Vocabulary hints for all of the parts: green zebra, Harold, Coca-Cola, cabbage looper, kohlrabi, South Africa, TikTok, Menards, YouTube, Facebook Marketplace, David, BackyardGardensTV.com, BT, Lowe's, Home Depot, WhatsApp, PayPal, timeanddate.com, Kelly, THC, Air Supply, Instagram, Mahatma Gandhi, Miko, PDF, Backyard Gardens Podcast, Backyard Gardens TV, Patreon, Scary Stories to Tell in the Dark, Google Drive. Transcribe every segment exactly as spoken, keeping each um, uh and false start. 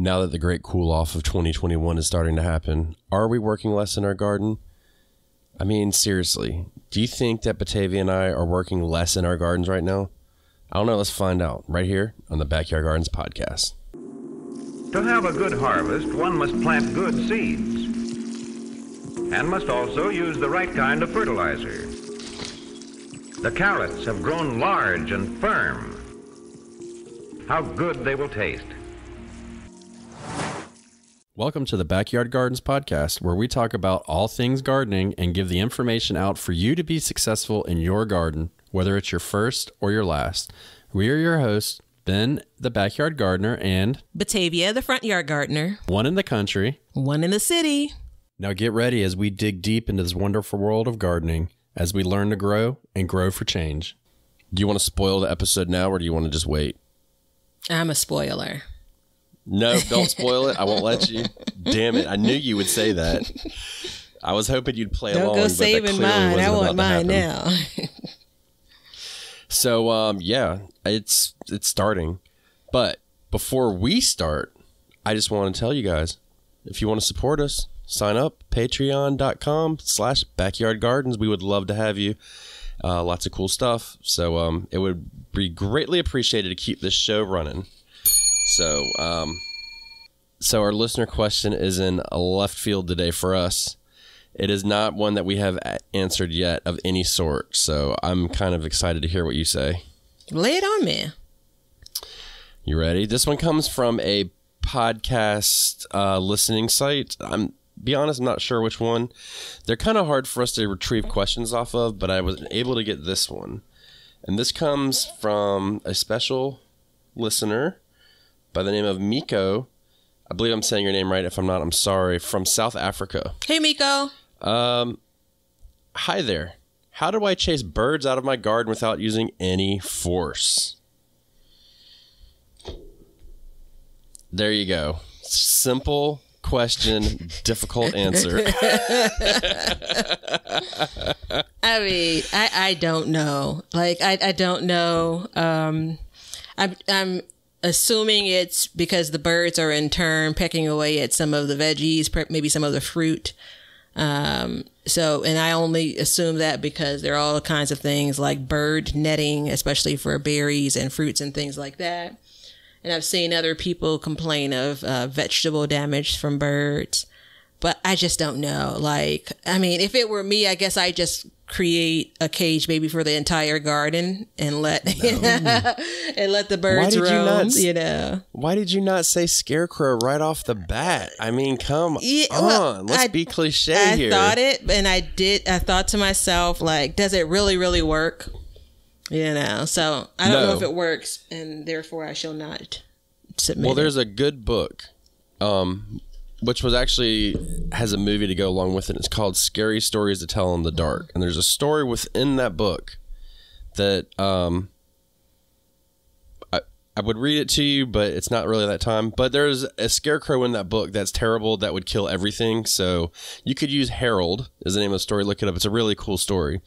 now that the great cool off of twenty twenty-one is starting to happen, are we working less in our garden? I mean, seriously, do you think that Batavia and I are working less in our gardens right now? I don't know. Let's find out right here on the Backyard Gardens Podcast. To have a good harvest, one must plant good seeds and must also use the right kind of fertilizer. The carrots have grown large and firm. How good they will taste. Welcome to the Backyard Gardens Podcast, where we talk about all things gardening and give the information out for you to be successful in your garden, whether it's your first or your last. We are your hosts, Ben, the Backyard Gardener, and Batavia, the Front Yard Gardener. One in the country. One in the city. Now get ready as we dig deep into this wonderful world of gardening, as we learn to grow and grow for change. Do you want to spoil the episode now, or do you want to just wait? I'm a spoiler. No, don't spoil it. I won't let you. Damn it. I knew you would say that. I was hoping you'd play don't along. Don't go saving mine. I want mine now. So, um, yeah, it's it's starting. But before we start, I just want to tell you guys, if you want to support us, sign up, Patreon.com slash Backyard Gardens. We would love to have you. Uh, lots of cool stuff. So um, it would be greatly appreciated to keep this show running. So, um, so our listener question is in a left field today for us. It is not one that we have answered yet of any sort. So I'm kind of excited to hear what you say. Lay it on me. You ready? This one comes from a podcast uh, listening site. I'm... Be honest, I'm not sure which one. They're kind of hard for us to retrieve questions off of, but I was able to get this one. And this comes from a special listener by the name of Miko. I believe I'm saying your name right. If I'm not, I'm sorry. From South Africa. Hey, Miko. Um, hi there. How do I chase birds out of my garden without using any force? There you go. Simple question, difficult answer. I mean, I, I don't know. Like, I, I don't know. Um, I'm, I'm assuming it's because the birds are in turn pecking away at some of the veggies, maybe some of the fruit. Um, so, and I only assume that because there are all kinds of things like bird netting, especially for berries and fruits and things like that. And I've seen other people complain of uh, vegetable damage from birds, but I just don't know. Like, I mean, if it were me, I guess I just create a cage maybe for the entire garden and let no. you know, and let the birds roam. You, not, you know, why did you not say scarecrow right off the bat? I mean, come yeah, on, well, let's I, be cliche I here. I thought it, and I did. I thought to myself, like, does it really, really work? You know, so I don't no. know if it works, and therefore I shall not submit. Well, there's a good book, um, which was actually has a movie to go along with it. It's called Scary Stories to Tell in the Dark. And there's a story within that book that um, I, I would read it to you, but it's not really that time. But there's a scarecrow in that book that's terrible, that would kill everything. So you could use Harold as the name of the story. Look it up. It's a really cool story.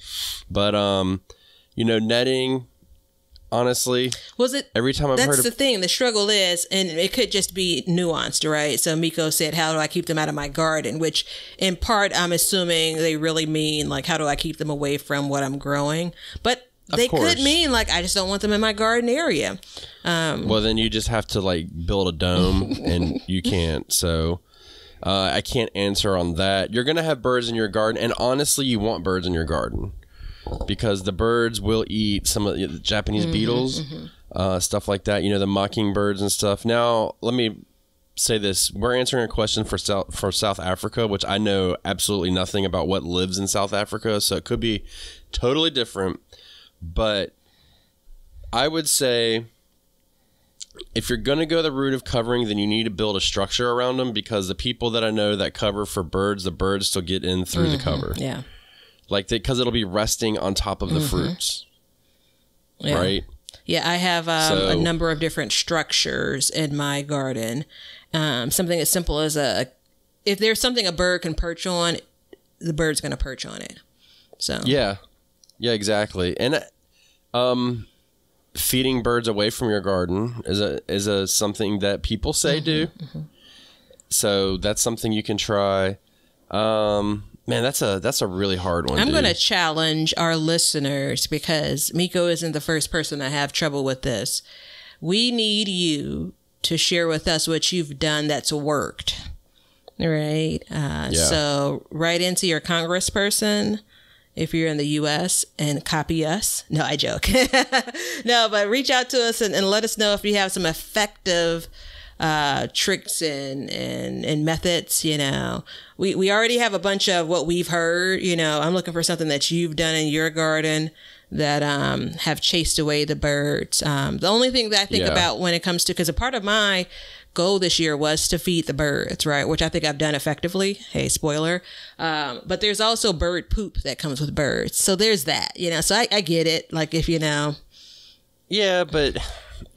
But... um. You know, netting, honestly, was it every time I've heard of... That's the thing. The struggle is, and it could just be nuanced, right? So Miko said, how do I keep them out of my garden? Which in part, I'm assuming they really mean, like, how do I keep them away from what I'm growing? But they could mean, like, I just don't want them in my garden area. Um, well, then you just have to, like, build a dome, and you can't, so... Uh, I can't answer on that. You're going to have birds in your garden, and honestly, you want birds in your garden. Because the birds will eat some of the Japanese beetles, mm-hmm, mm-hmm. Uh, stuff like that. You know, the mockingbirds and stuff. Now, let me say this. We're answering a question for South, for South Africa, which I know absolutely nothing about what lives in South Africa. So it could be totally different. But I would say if you're going to go the route of covering, then you need to build a structure around them. Because the people that I know that cover for birds, the birds still get in through mm-hmm. the cover. Yeah. Like, because it'll be resting on top of the mm-hmm. fruits, yeah. right? Yeah, I have um, so, a number of different structures in my garden. Um, something as simple as a, if there's something a bird can perch on, the bird's going to perch on it. So yeah, yeah, exactly. And um, feeding birds away from your garden is a is a something that people say mm-hmm, do. Mm-hmm. So that's something you can try. Um, man, that's a that's a really hard one. I'm going to challenge our listeners because Miko isn't the first person to have trouble with this. We need you to share with us what you've done that's worked. Right. Uh, yeah. So write into your congressperson if you're in the U S and copy us. No, I joke. No, but reach out to us and, and let us know if you have some effective uh, tricks and, and, and methods. You know, we, we already have a bunch of what we've heard. You know, I'm looking for something that you've done in your garden that um, have chased away the birds. Um, the only thing that I think yeah. about when it comes to, because a part of my goal this year was to feed the birds, right? Which I think I've done effectively. Hey, spoiler. Um, but there's also bird poop that comes with birds. So there's that, you know, so I, I get it. Like if, you know. Yeah, but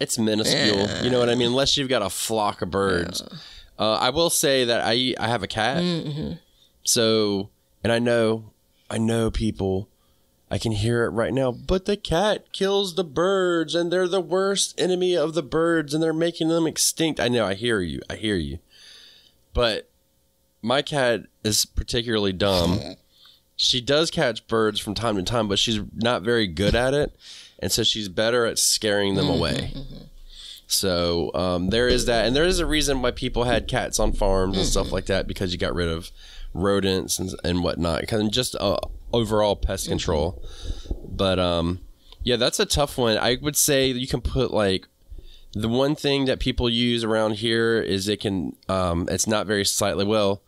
it's minuscule. Yeah. You know what I mean? Unless you've got a flock of birds. Yeah. Uh, I will say that I, I have a cat. Mm-hmm. So, and I know, I know people, I can hear it right now, but the cat kills the birds and they're the worst enemy of the birds and they're making them extinct. I know. I hear you. I hear you. But my cat is particularly dumb. She does catch birds from time to time, but she's not very good at it. And so she's better at scaring them away. So um, there is that. And there is a reason why people had cats on farms and stuff like that, because you got rid of rodents and, and whatnot. Because just uh, overall pest control. But um, yeah, that's a tough one. I would say you can put like the one thing that people use around here is it can um, it's not very sightly. Well,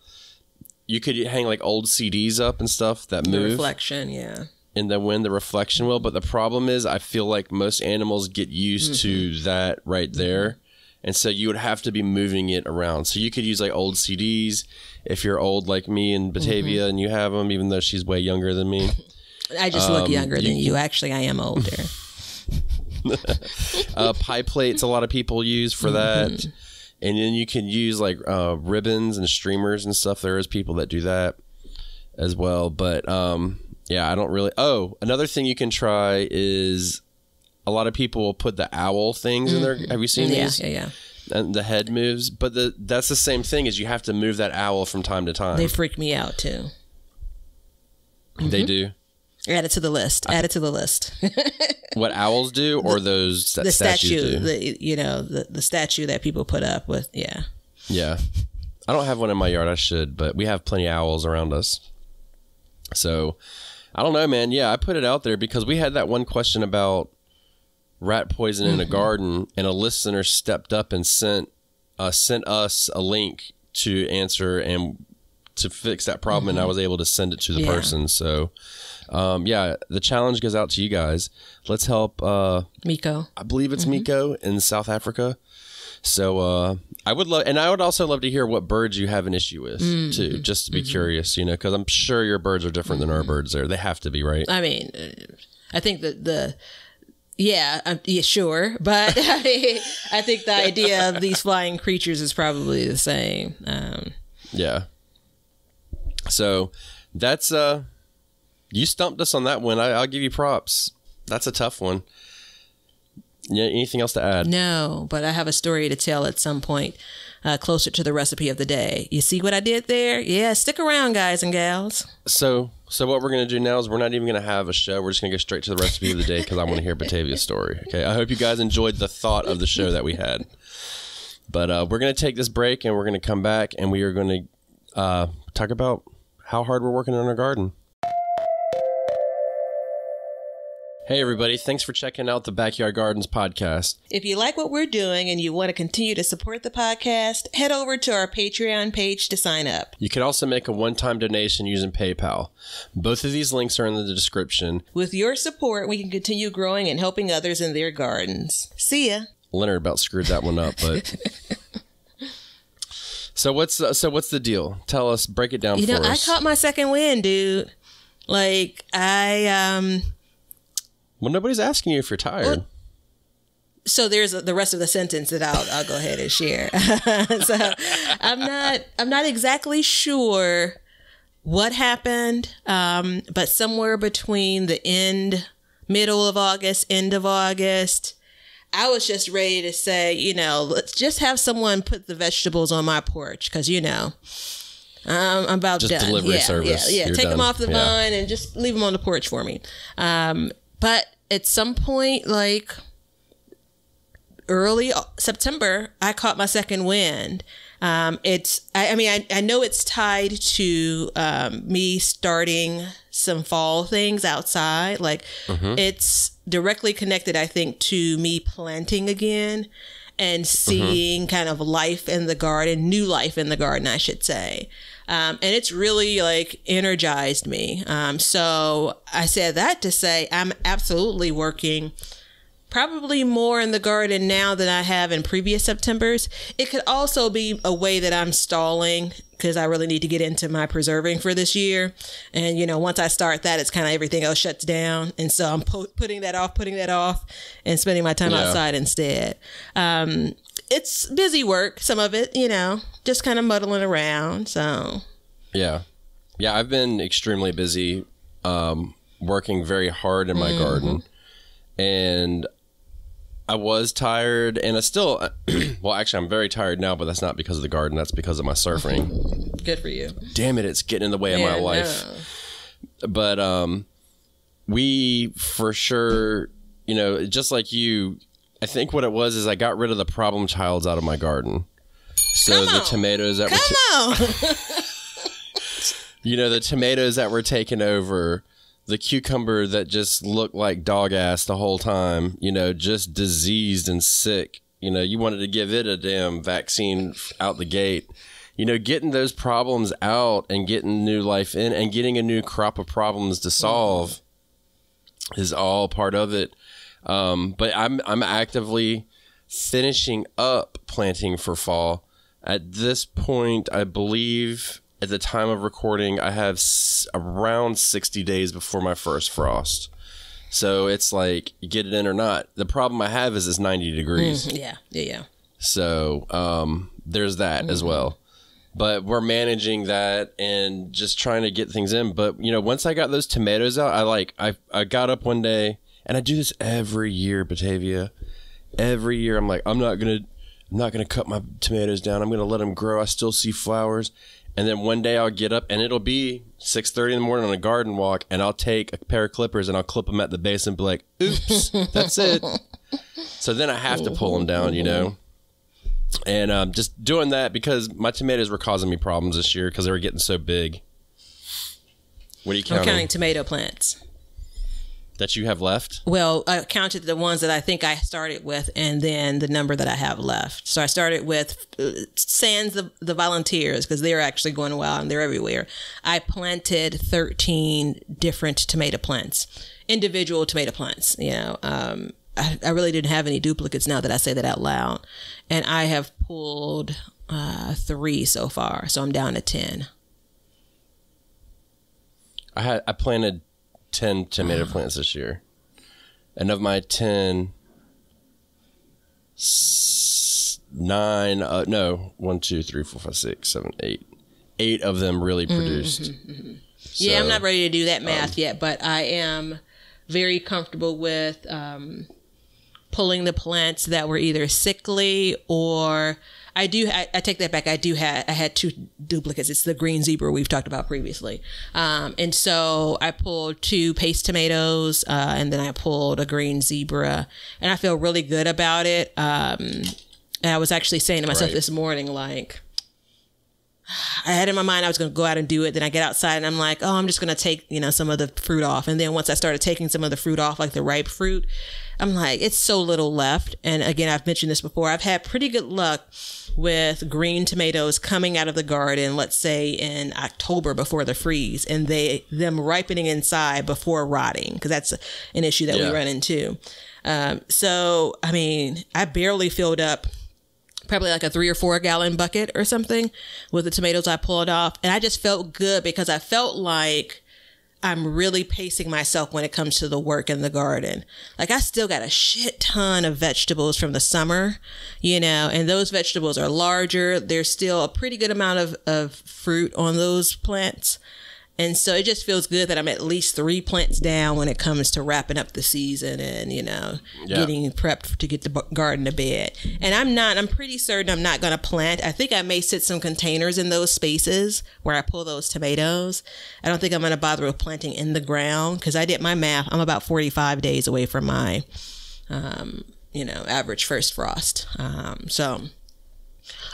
you could hang like old C Ds up and stuff that move. The reflection, yeah. And then when the reflection will. But the problem is I feel like most animals get used mm-hmm. to that right there. And so you would have to be moving it around. So you could use like old C Ds if you're old like me in Batavia mm-hmm. and you have them, even though she's way younger than me. I just um, look younger you, than you. Actually, I am older. uh, pie plates a lot of people use for that. Mm-hmm. And then you can use like uh, ribbons and streamers and stuff. There is people that do that as well. But um, yeah, I don't really. Oh, another thing you can try is a lot of people will put the owl things mm-hmm. in there. Have you seen yeah, these? Yeah, yeah, yeah. And the head moves, but the that's the same thing as you have to move that owl from time to time. They freak me out too. They mm-hmm. do. Add it to the list. I, Add it to the list. What owls do, or the, those st the statues statue, do? The, you know, the the statue that people put up with. Yeah. Yeah, I don't have one in my yard. I should, but we have plenty of owls around us. So, I don't know, man. Yeah, I put it out there because we had that one question about rat poison in a garden, and a listener stepped up and sent uh, sent us a link to answer and to fix that problem, mm-hmm. and I was able to send it to the yeah. person. So, um, yeah, the challenge goes out to you guys. Let's help uh, Miko. I believe it's mm-hmm. Miko in South Africa. So uh, I would love, and I would also love to hear what birds you have an issue with mm-hmm. too, just to be mm-hmm. curious, you know, because I'm sure your birds are different mm-hmm. than our birds. There, they have to be, right? I mean, I think that the. Yeah, um, yeah, sure. But I think the idea of these flying creatures is probably the same. Um, yeah. So that's, uh, you stumped us on that one. I, I'll give you props. That's a tough one. Yeah. Anything else to add? No, but I have a story to tell at some point uh, closer to the recipe of the day. You see what I did there? Yeah. Stick around, guys and gals. So... So what we're going to do now is we're not even going to have a show. We're just going to go straight to the recipe of the day because I want to hear Batavia's story. Okay, I hope you guys enjoyed the thought of the show that we had. But uh, we're going to take this break and we're going to come back and we are going to uh, talk about how hard we're working on our garden. Hey, everybody. Thanks for checking out the Backyard Gardens podcast. If you like what we're doing and you want to continue to support the podcast, head over to our Patreon page to sign up. You can also make a one-time donation using PayPal. Both of these links are in the description. With your support, we can continue growing and helping others in their gardens. See ya. Leonard about screwed that one up, but... so, what's, uh, so what's the deal? Tell us. Break it down you for know, us. You know, I caught my second wind, dude. Like, I... um. Well, nobody's asking you if you're tired. Well, so there's the rest of the sentence that I'll, I'll go ahead and share. So I'm not I'm not exactly sure what happened, um, but somewhere between the end, middle of August, end of August, I was just ready to say, you know, let's just have someone put the vegetables on my porch because, you know, um, I'm about just done. Delivery yeah, service. Yeah, yeah. Take done. them off the yeah. vine and just leave them on the porch for me. Um, but at some point, like early September, I caught my second wind. Um, it's, I, I mean, I, I know it's tied to um, me starting some fall things outside. Like mm-hmm. it's directly connected, I think, to me planting again and seeing mm-hmm. kind of life in the garden, new life in the garden, I should say. Um, and it's really like energized me. Um, so I said that to say I'm absolutely working probably more in the garden now than I have in previous Septembers. It could also be a way that I'm stalling because I really need to get into my preserving for this year. And, you know, once I start that, it's kind of everything else shuts down. And so I'm po- putting that off, putting that off and spending my time yeah. outside instead. Um, it's busy work, some of it, you know, just kind of muddling around. So, yeah. Yeah, I've been extremely busy um, working very hard in my mm-hmm. garden. And I was tired and I still, well, actually I'm very tired now, but that's not because of the garden. That's because of my surfing. Good for you. Damn it. It's getting in the way yeah, of my life. No. But, um, we for sure, you know, just like you, I think what it was is I got rid of the problem childs out of my garden. So Come the on. tomatoes that Come were, ta- you know, the tomatoes that were taken over, the cucumber that just looked like dog ass the whole time, you know, just diseased and sick. You know, you wanted to give it a damn vaccine out the gate. You know, getting those problems out and getting new life in and getting a new crop of problems to solve is all part of it. Um, but I'm I'm actively finishing up planting for fall. At this point, I believe at the time of recording, I have s- around sixty days before my first frost. So it's like, get it in or not. The problem I have is it's ninety degrees. Mm, yeah, yeah, yeah. So um, there's that mm-hmm. as well. But we're managing that and just trying to get things in. But, you know, once I got those tomatoes out, I like, I, I got up one day, and I do this every year, Batavia. Every year, I'm like, I'm not going to I'm not going to cut my tomatoes down. I'm going to let them grow. I still see flowers. And then one day I'll get up and it'll be six thirty in the morning on a garden walk and I'll take a pair of clippers and I'll clip them at the base and be like, oops, that's it. So then I have to pull them down, you know. And um, just doing that because my tomatoes were causing me problems this year because they were getting so big. What are you counting? I'm counting tomato plants. That you have left? Well, I counted the ones that I think I started with and then the number that I have left. So I started with sans the, the volunteers because they're actually going wild and they're everywhere. I planted thirteen different tomato plants, individual tomato plants. You know, um, I, I really didn't have any duplicates now that I say that out loud. And I have pulled uh, three so far. So I'm down to ten. I had I planted ten tomato plants this year. And of my ten, s- nine, uh, no, one, two, three, four, five, six, seven, eight. Eight of them really produced. Mm-hmm, mm-hmm. So, yeah, I'm not ready to do that math um, yet, but I am very comfortable with um, pulling the plants that were either sickly or... I do. I, I take that back. I do have. I had two duplicates. It's the green zebra we've talked about previously, um, and so I pulled two paste tomatoes, uh, and then I pulled a green zebra, and I feel really good about it. Um, and I was actually saying to myself right. this morning, like, I had in my mind I was going to go out and do it. Then I get outside and I'm like, oh, I'm just going to take you know some of the fruit off. And then once I started taking some of the fruit off, like the ripe fruit, I'm like, it's so little left. And again, I've mentioned this before. I've had pretty good luck with green tomatoes coming out of the garden, let's say in October before the freeze, and they them ripening inside before rotting, because that's an issue that yeah. we run into. Um, so, I mean, I barely filled up probably like a three or four gallon bucket or something with the tomatoes I pulled off. And I just felt good because I felt like I'm really pacing myself when it comes to the work in the garden. Like I still got a shit ton of vegetables from the summer, you know, and those vegetables are larger. There's still a pretty good amount of, of fruit on those plants. And so it just feels good that I'm at least three plants down when it comes to wrapping up the season and, you know, yeah. getting prepped to get the garden to bed. And I'm not, I'm pretty certain I'm not going to plant. I think I may sit some containers in those spaces where I pull those tomatoes. I don't think I'm going to bother with planting in the ground because I did my math. I'm about forty-five days away from my, um, you know, average first frost. Um, so...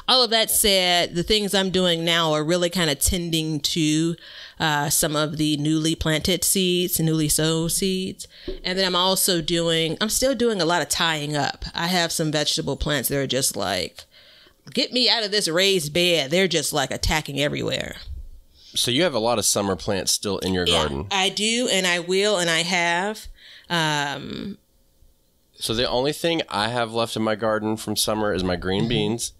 All of that said, the things I'm doing now are really kind of tending to uh, some of the newly planted seeds, newly sown seeds. And then I'm also doing, I'm still doing a lot of tying up. I have some vegetable plants that are just like, get me out of this raised bed. They're just like attacking everywhere. So you have a lot of summer plants still in your yeah, garden. I do, and I will, and I have. Um, so the only thing I have left in my garden from summer is my green beans.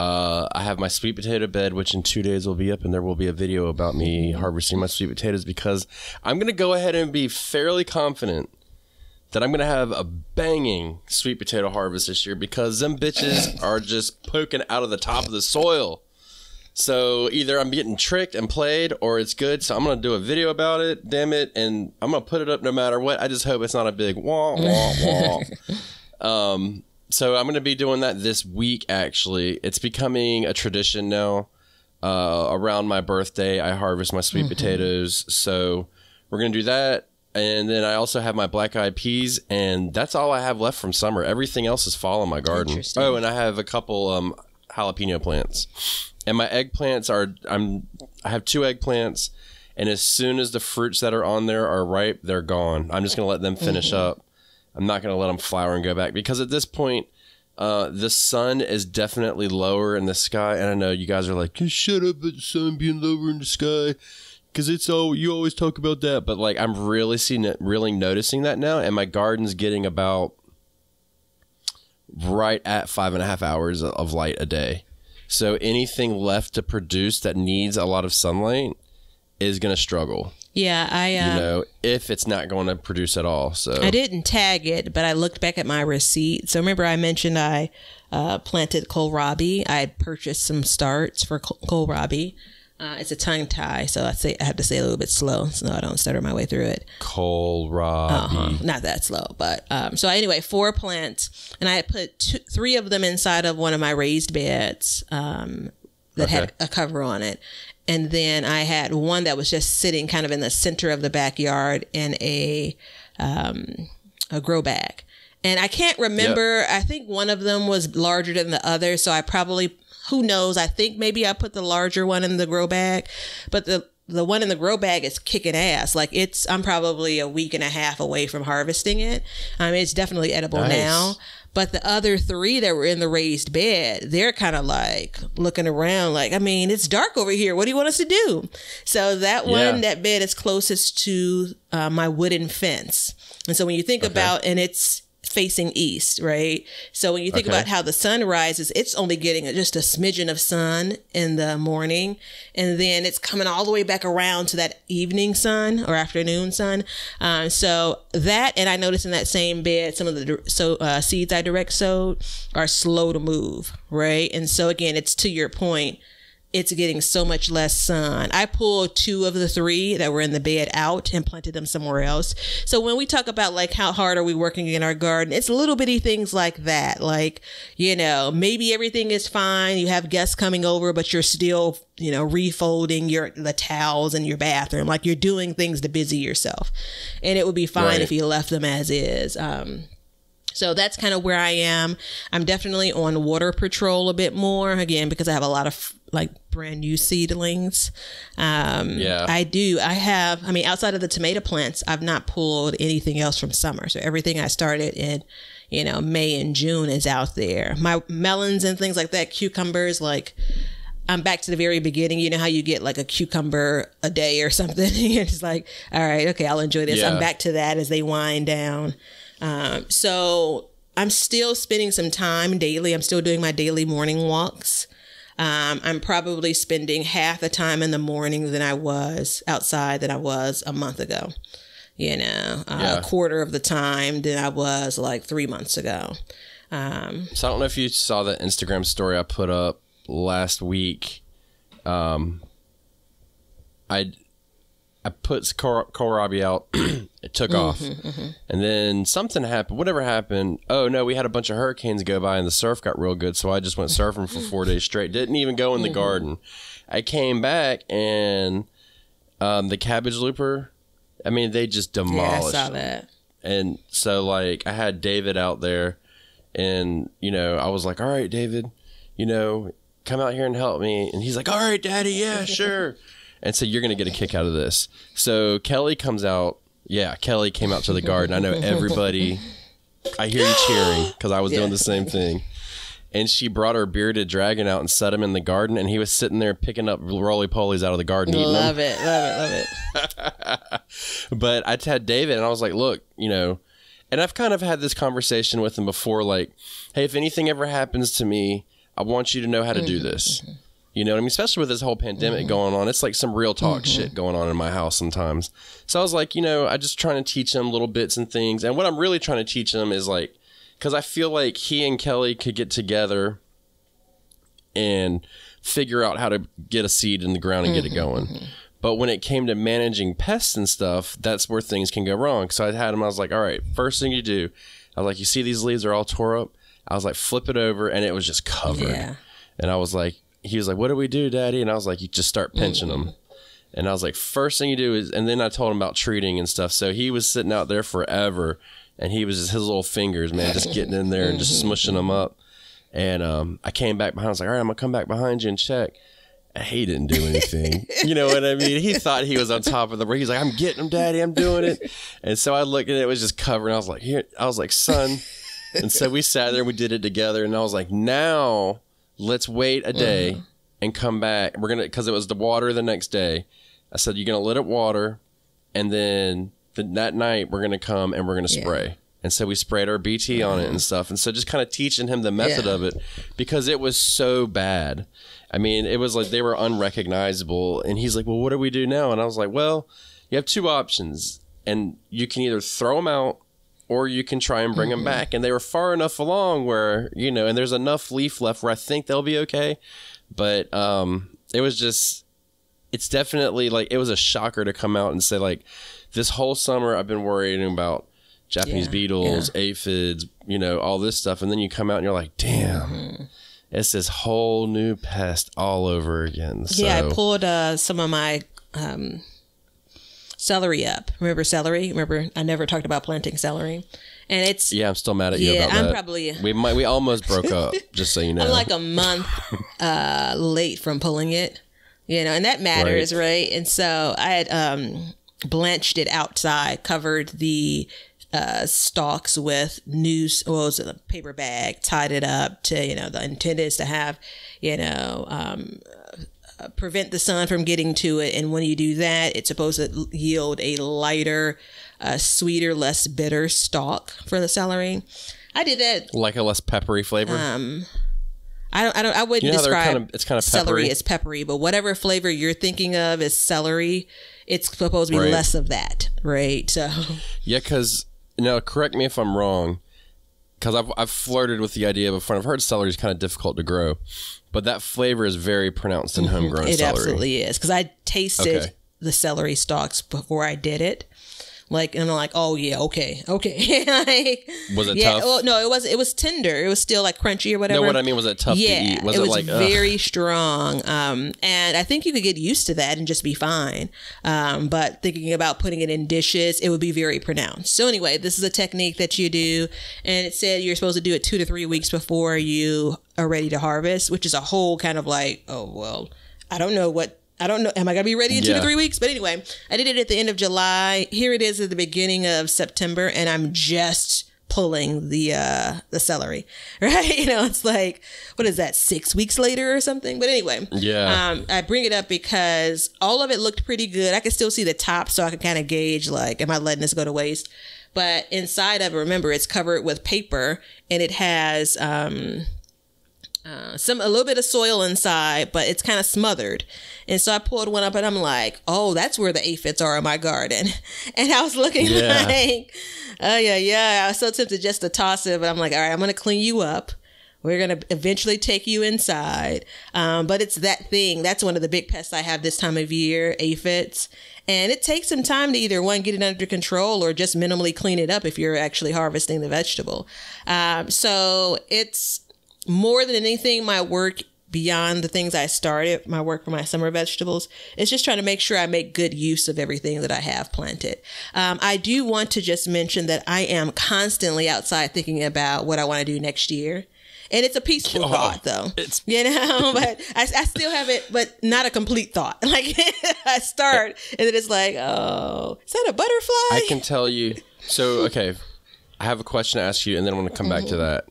Uh, I have my sweet potato bed, which in two days will be up, and there will be a video about me harvesting my sweet potatoes because I'm going to go ahead and be fairly confident that I'm going to have a banging sweet potato harvest this year because them bitches are just poking out of the top of the soil. So either I'm getting tricked and played or it's good. So I'm going to do a video about it, damn it, and I'm going to put it up no matter what. I just hope it's not a big wah, wah, wah. um... So I'm going to be doing that this week, actually. It's becoming a tradition now. Uh, around my birthday, I harvest my sweet mm-hmm. potatoes. So we're going to do that. And then I also have my black-eyed peas. And that's all I have left from summer. Everything else is fall in my garden. Oh, and I have a couple um, jalapeno plants. And my eggplants are... I'm, I have two eggplants. And as soon as the fruits that are on there are ripe, they're gone. I'm just going to let them finish mm-hmm. up. I'm not going to let them flower and go back because at this point, uh, the sun is definitely lower in the sky. And I know you guys are like, shut up about the sun being lower in the sky because it's all you always talk about that. But like, I'm really seeing it, really noticing that now. And my garden's getting about right at five and a half hours of light a day. So anything left to produce that needs a lot of sunlight is going to struggle. Yeah, I uh, you know, if it's not going to produce at all. So I didn't tag it, but I looked back at my receipt. So remember I mentioned I uh, planted kohlrabi. I had purchased some starts for kohlrabi. Uh, it's a tongue tie, so I say I have to say a little bit slow so I don't stutter my way through it. Kohlrabi. Uh-huh. Not that slow, but um, so anyway, four plants, and I had put two, three of them inside of one of my raised beds um, that okay. had a cover on it. And then I had one that was just sitting kind of in the center of the backyard in a um, a grow bag. And I can't remember. Yep. I think one of them was larger than the other. So I probably, who knows? I think maybe I put the larger one in the grow bag. But the, the one in the grow bag is kicking ass. Like it's, I'm probably a week and a half away from harvesting it. I mean, it's definitely edible nice. now. But the other three that were in the raised bed, they're kind of like looking around like, I mean, it's dark over here. What do you want us to do? So that one, yeah. that bed is closest to uh, my wooden fence. And so when you think okay. about, and it's facing east, right? So when you think okay. about how the sun rises, it's only getting just a smidgen of sun in the morning. And then it's coming all the way back around to that evening sun or afternoon sun. Um, so that, and I noticed in that same bed, some of the so uh, seeds I direct sowed are slow to move, right? And so again, it's to your point, it's getting so much less sun. I pulled two of the three that were in the bed out and planted them somewhere else. So when we talk about like how hard are we working in our garden, it's little bitty things like that. Like, you know, maybe everything is fine. You have guests coming over, but you're still, you know, refolding your the towels in your bathroom. Like you're doing things to busy yourself. And it would be fine right. if you left them as is. Um So that's kind of where I am. I'm definitely on water patrol a bit more again, because I have a lot of like brand new seedlings. Um, yeah, I do. I have, I mean, outside of the tomato plants, I've not pulled anything else from summer. So everything I started in, you know, May and June is out there. My melons and things like that, cucumbers, like I'm back to the very beginning. You know how you get like a cucumber a day or something. It's like, all right, okay, I'll enjoy this. Yeah. I'm back to that as they wind down. Um, so I'm still spending some time daily. I'm still doing my daily morning walks. Um, I'm probably spending half the time in the morning than I was outside than I was a month ago, you know, uh, yeah. a quarter of the time than I was like three months ago. Um, so I don't know if you saw the Instagram story I put up last week. Um, I I put kohlrabi out. It took mm-hmm, off. Mm-hmm. And then something happened. Whatever happened. Oh, no, we had a bunch of hurricanes go by and the surf got real good. So I just went surfing for four days straight. Didn't even go in the mm-hmm. garden. I came back and um, the cabbage looper, I mean, they just demolished yeah, I saw that. Them. And so, like, I had David out there and, you know, I was like, all right, David, you know, come out here and help me. And he's like, all right, Daddy. Yeah, sure. And so you're going to get a kick out of this. So Kelly comes out. Yeah, Kelly came out to the garden. I know everybody. I hear you cheering because I was yeah. doing the same thing. And she brought her bearded dragon out and set him in the garden. And he was sitting there picking up roly-polies out of the garden. Love eating them. Love it. Love it. Love it. But I had David and I was like, look, you know, and I've kind of had this conversation with him before. Like, hey, if anything ever happens to me, I want you to know how to mm-hmm. do this. Mm-hmm. You know what I mean? Especially with this whole pandemic mm-hmm. going on. It's like some real talk mm-hmm. shit going on in my house sometimes. So I was like, you know, I just trying to teach him little bits and things. And what I'm really trying to teach him is like, because I feel like he and Kelly could get together and figure out how to get a seed in the ground and mm-hmm. get it going. Mm-hmm. But when it came to managing pests and stuff, that's where things can go wrong. So I had him. I was like, all right, first thing you do. I was like, you see these leaves are all tore up. I was like, flip it over. And it was just covered. Yeah. And I was like, he was like, what do we do, Daddy? And I was like, you just start pinching them. And I was like, first thing you do is, and then I told him about treating and stuff. So he was sitting out there forever. And he was just his little fingers, man, just getting in there and just smushing them up. And um, I came back behind. I was like, all right, I'm going to come back behind you and check. And he didn't do anything. You know what I mean? He thought he was on top of the ring. He's like, I'm getting him, Daddy. I'm doing it. And so I looked and it was just covered. And I was like, here, I was like, son. And so we sat there and we did it together. And I was like, now let's wait a day mm-hmm. and come back. We're going to, because it was the water the next day. I said, you're going to let it water. And then the, that night we're going to come and we're going to yeah. spray. And so we sprayed our B T mm-hmm. on it and stuff. And so just kind of teaching him the method yeah. of it because it was so bad. I mean, it was like they were unrecognizable. And he's like, well, what do we do now? And I was like, well, you have two options and you can either throw them out or you can try and bring mm-hmm. them back. And they were far enough along where, you know, and there's enough leaf left where I think they'll be okay. But um, it was just, it's definitely like, it was a shocker to come out and say like, this whole summer I've been worrying about Japanese yeah, beetles, yeah. aphids, you know, all this stuff. And then you come out and you're like, damn, mm-hmm. it's this whole new pest all over again. So, yeah, I pulled uh, some of my... Um celery up. Remember celery? Remember I never talked about planting celery. And it's yeah, I'm still mad at you yeah, about I'm that. Probably we might we almost broke up, just so you know. I'm like a month uh late from pulling it. You know, and that matters, right? right? And so I had um blanched it outside, covered the uh stalks with noose well, it was a paper bag, tied it up to, you know, the intent is to have, you know, um prevent the sun from getting to it. And when you do that, it's supposed to yield a lighter, uh, sweeter, less bitter stalk for the celery. I did that. Like a less peppery flavor? Um, I don't, I don't, I wouldn't you know describe kind of, it's kind of celery peppery. as peppery, but whatever flavor you're thinking of is celery. It's supposed to be right. less of that, right? So yeah, because, now correct me if I'm wrong, because I've, I've flirted with the idea before, and I've heard celery is kind of difficult to grow. But that flavor is very pronounced in homegrown it celery. It absolutely is. Because I tasted okay. the celery stalks before I did it. Like, and I'm like, oh, yeah, okay, okay. like, was it yeah, tough? Well, no, it was It was tender. It was still like crunchy or whatever. No, what I mean was it tough yeah, to eat? Was it, it was like, very ugh. strong. Um, and I think you could get used to that and just be fine. Um, but thinking about putting it in dishes, it would be very pronounced. So anyway, this is a technique that you do. And it said you're supposed to do it two to three weeks before you are ready to harvest, which is a whole kind of like, oh, well, I don't know what. I don't know. Am I going to be ready in two yeah. to three weeks? But anyway, I did it at the end of July. Here it is at the beginning of September, and I'm just pulling the uh, the celery, right? You know, it's like, what is that, six weeks later or something? But anyway, yeah. um, I bring it up because all of it looked pretty good. I could still see the top, so I could kind of gauge, like, am I letting this go to waste? But inside of it, remember, it's covered with paper, and it has... Um, Uh, some a little bit of soil inside, but it's kind of smothered. And so I pulled one up and I'm like, oh, that's where the aphids are in my garden. And I was looking yeah. like, oh yeah, yeah. I was so tempted just to toss it, but I'm like, all right, I'm going to clean you up. We're going to eventually take you inside. Um, but it's that thing. That's one of the big pests I have this time of year, aphids. And it takes some time to either, one, get it under control or just minimally clean it up if you're actually harvesting the vegetable. Um, so it's more than anything, my work beyond the things I started, my work for my summer vegetables, is just trying to make sure I make good use of everything that I have planted. Um, I do want to just mention that I am constantly outside thinking about what I want to do next year. And it's a peaceful oh, thought, though, it's... you know, but I, I still have it, but not a complete thought. Like I start and then it's like, oh, is that a butterfly? I can tell you. So, okay, I have a question to ask you and then I want to come back mm-hmm. to that.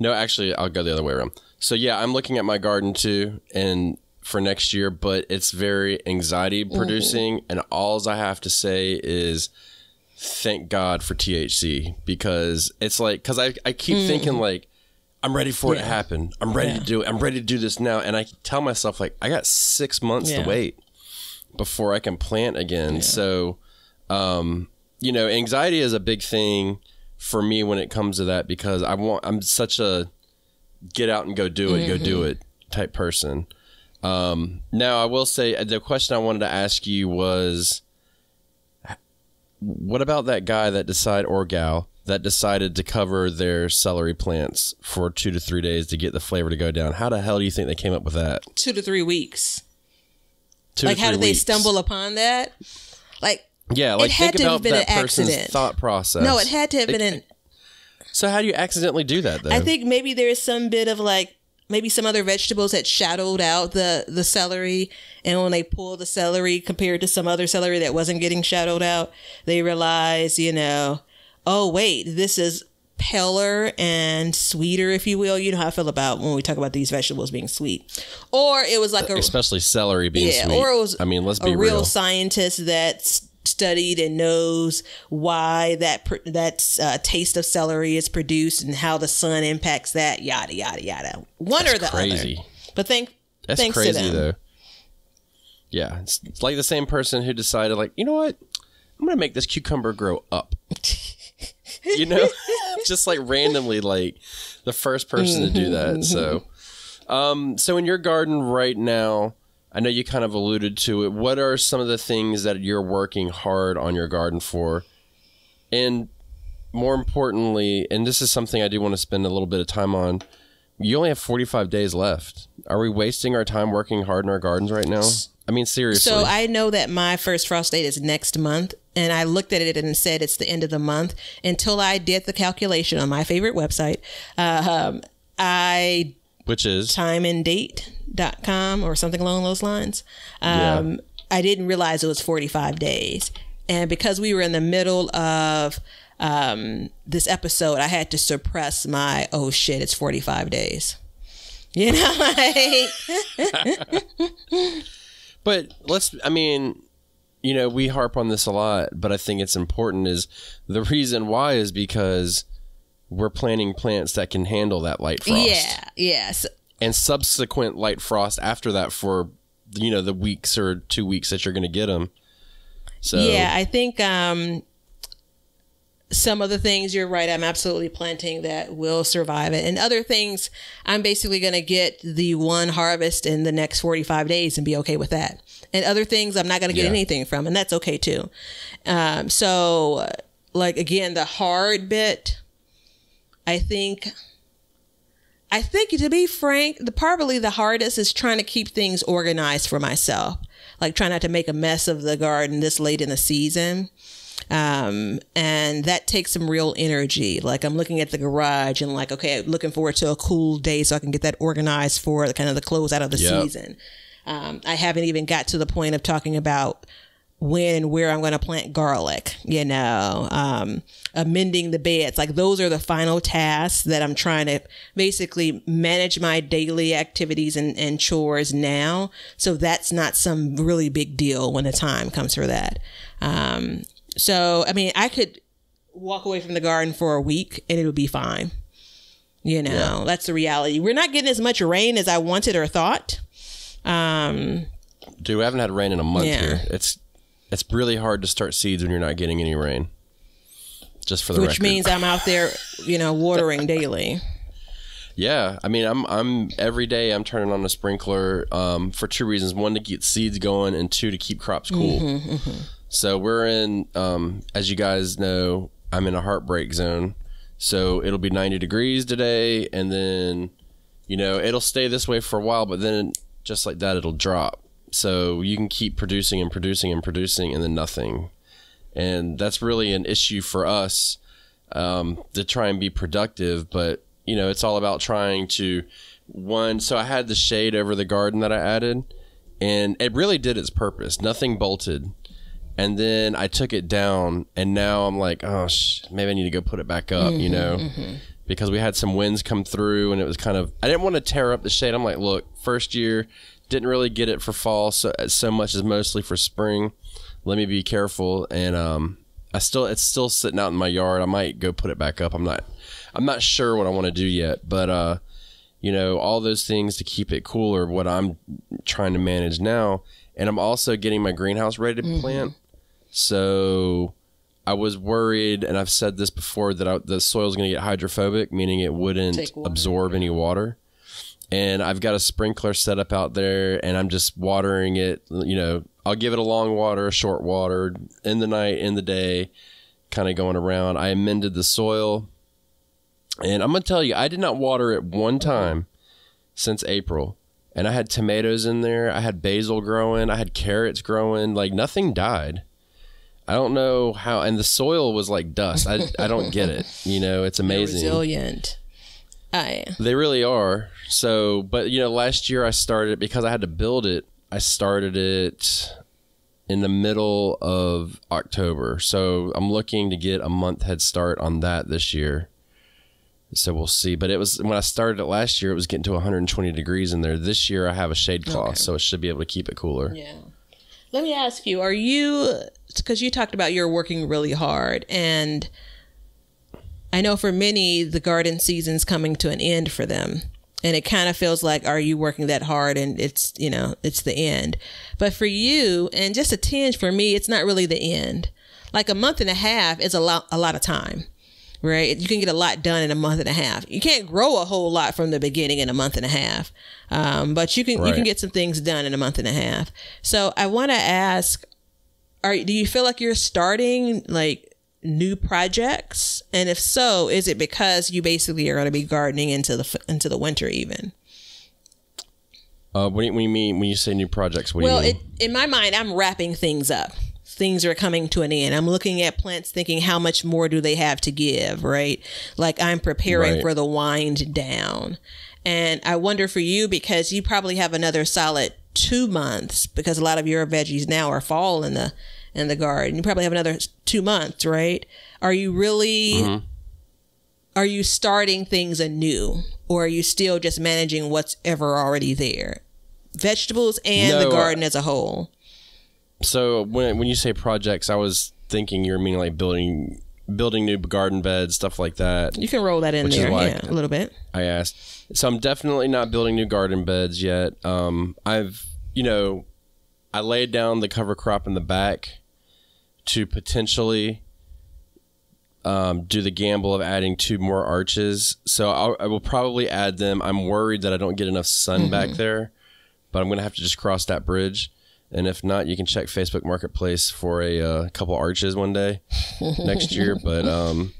No, actually, I'll go the other way around. So, yeah, I'm looking at my garden, too, and for next year, but it's very anxiety producing. Mm-hmm. And all I have to say is thank God for T H C, because it's like, because I, I keep mm-hmm. thinking like, I'm ready for yeah. it to happen. I'm ready yeah. to do it. I'm ready to do this now. And I tell myself, like, I got six months yeah. to wait before I can plant again. Yeah. So, um, you know, anxiety is a big thing for me when it comes to that, because I want, I'm such a get out and go do it, mm-hmm. go do it type person. Um, now, I will say the question I wanted to ask you was, what about that guy that decided, or gal, that decided to cover their celery plants for two to three days to get the flavor to go down? How the hell do you think they came up with that? Two to three weeks. Two like, to three how did weeks. They stumble upon that? Like, yeah, like, it had think to about have been that an person's accident. Thought process. No, it had to have been it, an. So how do you accidentally do that, though? I think maybe there is some bit of like, maybe some other vegetables had shadowed out the the celery, and when they pulled the celery compared to some other celery that wasn't getting shadowed out, they realized, you know, oh, wait, this is paler and sweeter, if you will. You know how I feel about when we talk about these vegetables being sweet. Or it was like a... Especially celery being yeah, sweet. Or it was I mean, let's be a real, real scientist that's studied and knows why that that uh, taste of celery is produced and how the sun impacts that, yada, yada, yada. One that's or the crazy. Other. But thank, that's thanks crazy, to them. Though. Yeah. It's, it's like the same person who decided, like, you know what? I'm going to make this cucumber grow up. You know, just like randomly, like the first person mm-hmm, to do that. Mm-hmm. So, um, so in your garden right now, I know you kind of alluded to it. What are some of the things that you're working hard on your garden for? And more importantly, and this is something I do want to spend a little bit of time on, you only have forty-five days left. Are we wasting our time working hard in our gardens right now? I mean, seriously. So I know that my first frost date is next month. And I looked at it and said, it's the end of the month. Until I did the calculation on my favorite website, uh, um, I which is Timeanddate dot com or something along those lines. Um, yeah. I didn't realize it was forty-five days, and because we were in the middle of um, this episode, I had to suppress my oh shit, it's forty-five days. You know, like but let's. I mean. You know, we harp on this a lot, but I think it's important is the reason why is because we're planting plants that can handle that light frost. Yeah, yes. And subsequent light frost after that for, you know, the weeks or two weeks that you're going to get them. So yeah, I think um, some of the things you're right. I'm absolutely planting that will survive it. And other things, I'm basically going to get the one harvest in the next forty-five days and be okay with that. And other things I'm not going to get yeah. anything from. And that's okay, too. Um, so, like, again, the hard bit, I think, I think, to be frank, the probably the hardest is trying to keep things organized for myself. Like, trying not to make a mess of the garden this late in the season. Um, and that takes some real energy. Like, I'm looking at the garage and like, okay, looking forward to a cool day so I can get that organized for kind of the close out of the yep. season. Um, I haven't even got to the point of talking about when and where I'm going to plant garlic, you know, um, amending the beds. Like, those are the final tasks that I'm trying to basically manage my daily activities and, and chores now. So that's not some really big deal when the time comes for that. Um, so, I mean, I could walk away from the garden for a week and it would be fine. You know, yeah. that's the reality. We're not getting as much rain as I wanted or thought. Um, Dude, we haven't had rain in a month yeah. here. It's it's really hard to start seeds when you're not getting any rain. Just for the Which record. Which means I'm out there, you know, watering daily. Yeah, I mean, I'm I'm every day I'm turning on a sprinkler um, for two reasons: one, to get seeds going, and two, to keep crops cool. Mm-hmm, mm-hmm. So we're in, um, as you guys know, I'm in a heartbreak zone. So it'll be ninety degrees today, and then, you know, it'll stay this way for a while, but then just like that, it'll drop. So you can keep producing and producing and producing, and then nothing. And that's really an issue for us um, to try and be productive. But, you know, it's all about trying to, one, so I had the shade over the garden that I added, and it really did its purpose. Nothing bolted. And then I took it down, and now I'm like, oh, sh maybe I need to go put it back up, mm-hmm, you know, mm-hmm. because we had some winds come through, and it was kind of, I didn't want to tear up the shade. I'm like, look, first year, didn't really get it for fall so, so much as mostly for spring. Let me be careful. And um, I still, it's still sitting out in my yard. I might go put it back up. I'm not, I'm not sure what I want to do yet, but uh, you know, all those things to keep it cool are what I'm trying to manage now. And I'm also getting my greenhouse ready to mm-hmm. plant. So I was worried, and I've said this before, that I, the soil is going to get hydrophobic, meaning it wouldn't absorb any water. And I've got a sprinkler set up out there, and I'm just watering it. You know, I'll give it a long water, a short water, in the night, in the day, kind of going around. I amended the soil, and I'm going to tell you, I did not water it one time since April. And I had tomatoes in there. I had basil growing. I had carrots growing. Like, nothing died. I don't know how, and the soil was like dust. I, I don't get it. You know, it's amazing. They're resilient. I. They really are. So, but you know, last year I started it because I had to build it. I started it in the middle of October. So I'm looking to get a month head start on that this year. So we'll see. But it was, when I started it last year, it was getting to one hundred twenty degrees in there. This year I have a shade cloth, okay. so it should be able to keep it cooler. Yeah. Let me ask you, are you, because you talked about you're working really hard, and I know for many, the garden season's coming to an end for them, and it kind of feels like, are you working that hard? And it's, you know, it's the end. But for you, and just a tinge for me, it's not really the end. Like, a month and a half is a lot, a lot of time, right? You can get a lot done in a month and a half. You can't grow a whole lot from the beginning in a month and a half. Um, but you can, right. you can get some things done in a month and a half. So I want to ask, are, do you feel like you're starting like new projects? And if so, is it because you basically are going to be gardening into the, into the winter even? Uh, what do you, what do you mean when you say new projects? What well, do you mean? It, in my mind, I'm wrapping things up. Things are coming to an end. I'm looking at plants thinking, how much more do they have to give, right? Like, I'm preparing right. for the wind down. And I wonder for you, because you probably have another solid two months, because a lot of your veggies now are fall in the in the garden. You probably have another two months, right? Are you really, mm-hmm. are you starting things anew, or are you still just managing what's ever already there? Vegetables and no, the garden I as a whole. So when when you say projects, I was thinking you're meaning like building building new garden beds, stuff like that. You can roll that in there, yeah, I, a little bit. I asked. So I'm definitely not building new garden beds yet. Um, I've, you know, I laid down the cover crop in the back to potentially um, do the gamble of adding two more arches. So I'll, I will probably add them. I'm worried that I don't get enough sun mm-hmm. back there, but I'm going to have to just cross that bridge. And if not, you can check Facebook Marketplace for a uh, couple arches one day next year. But, um,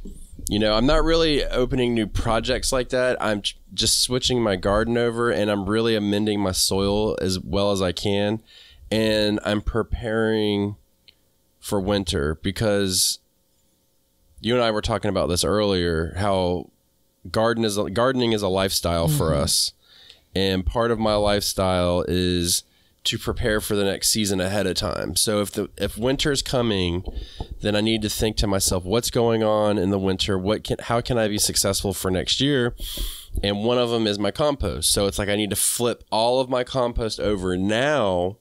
you know, I'm not really opening new projects like that. I'm just switching my garden over, and I'm really amending my soil as well as I can. And I'm preparing for winter, because you and I were talking about this earlier, how garden is, gardening is a lifestyle mm-hmm. for us. And part of my lifestyle is to prepare for the next season ahead of time. So if the if winter is coming, then I need to think to myself, what's going on in the winter? What can how can I be successful for next year? And one of them is my compost. So it's like I need to flip all of my compost over now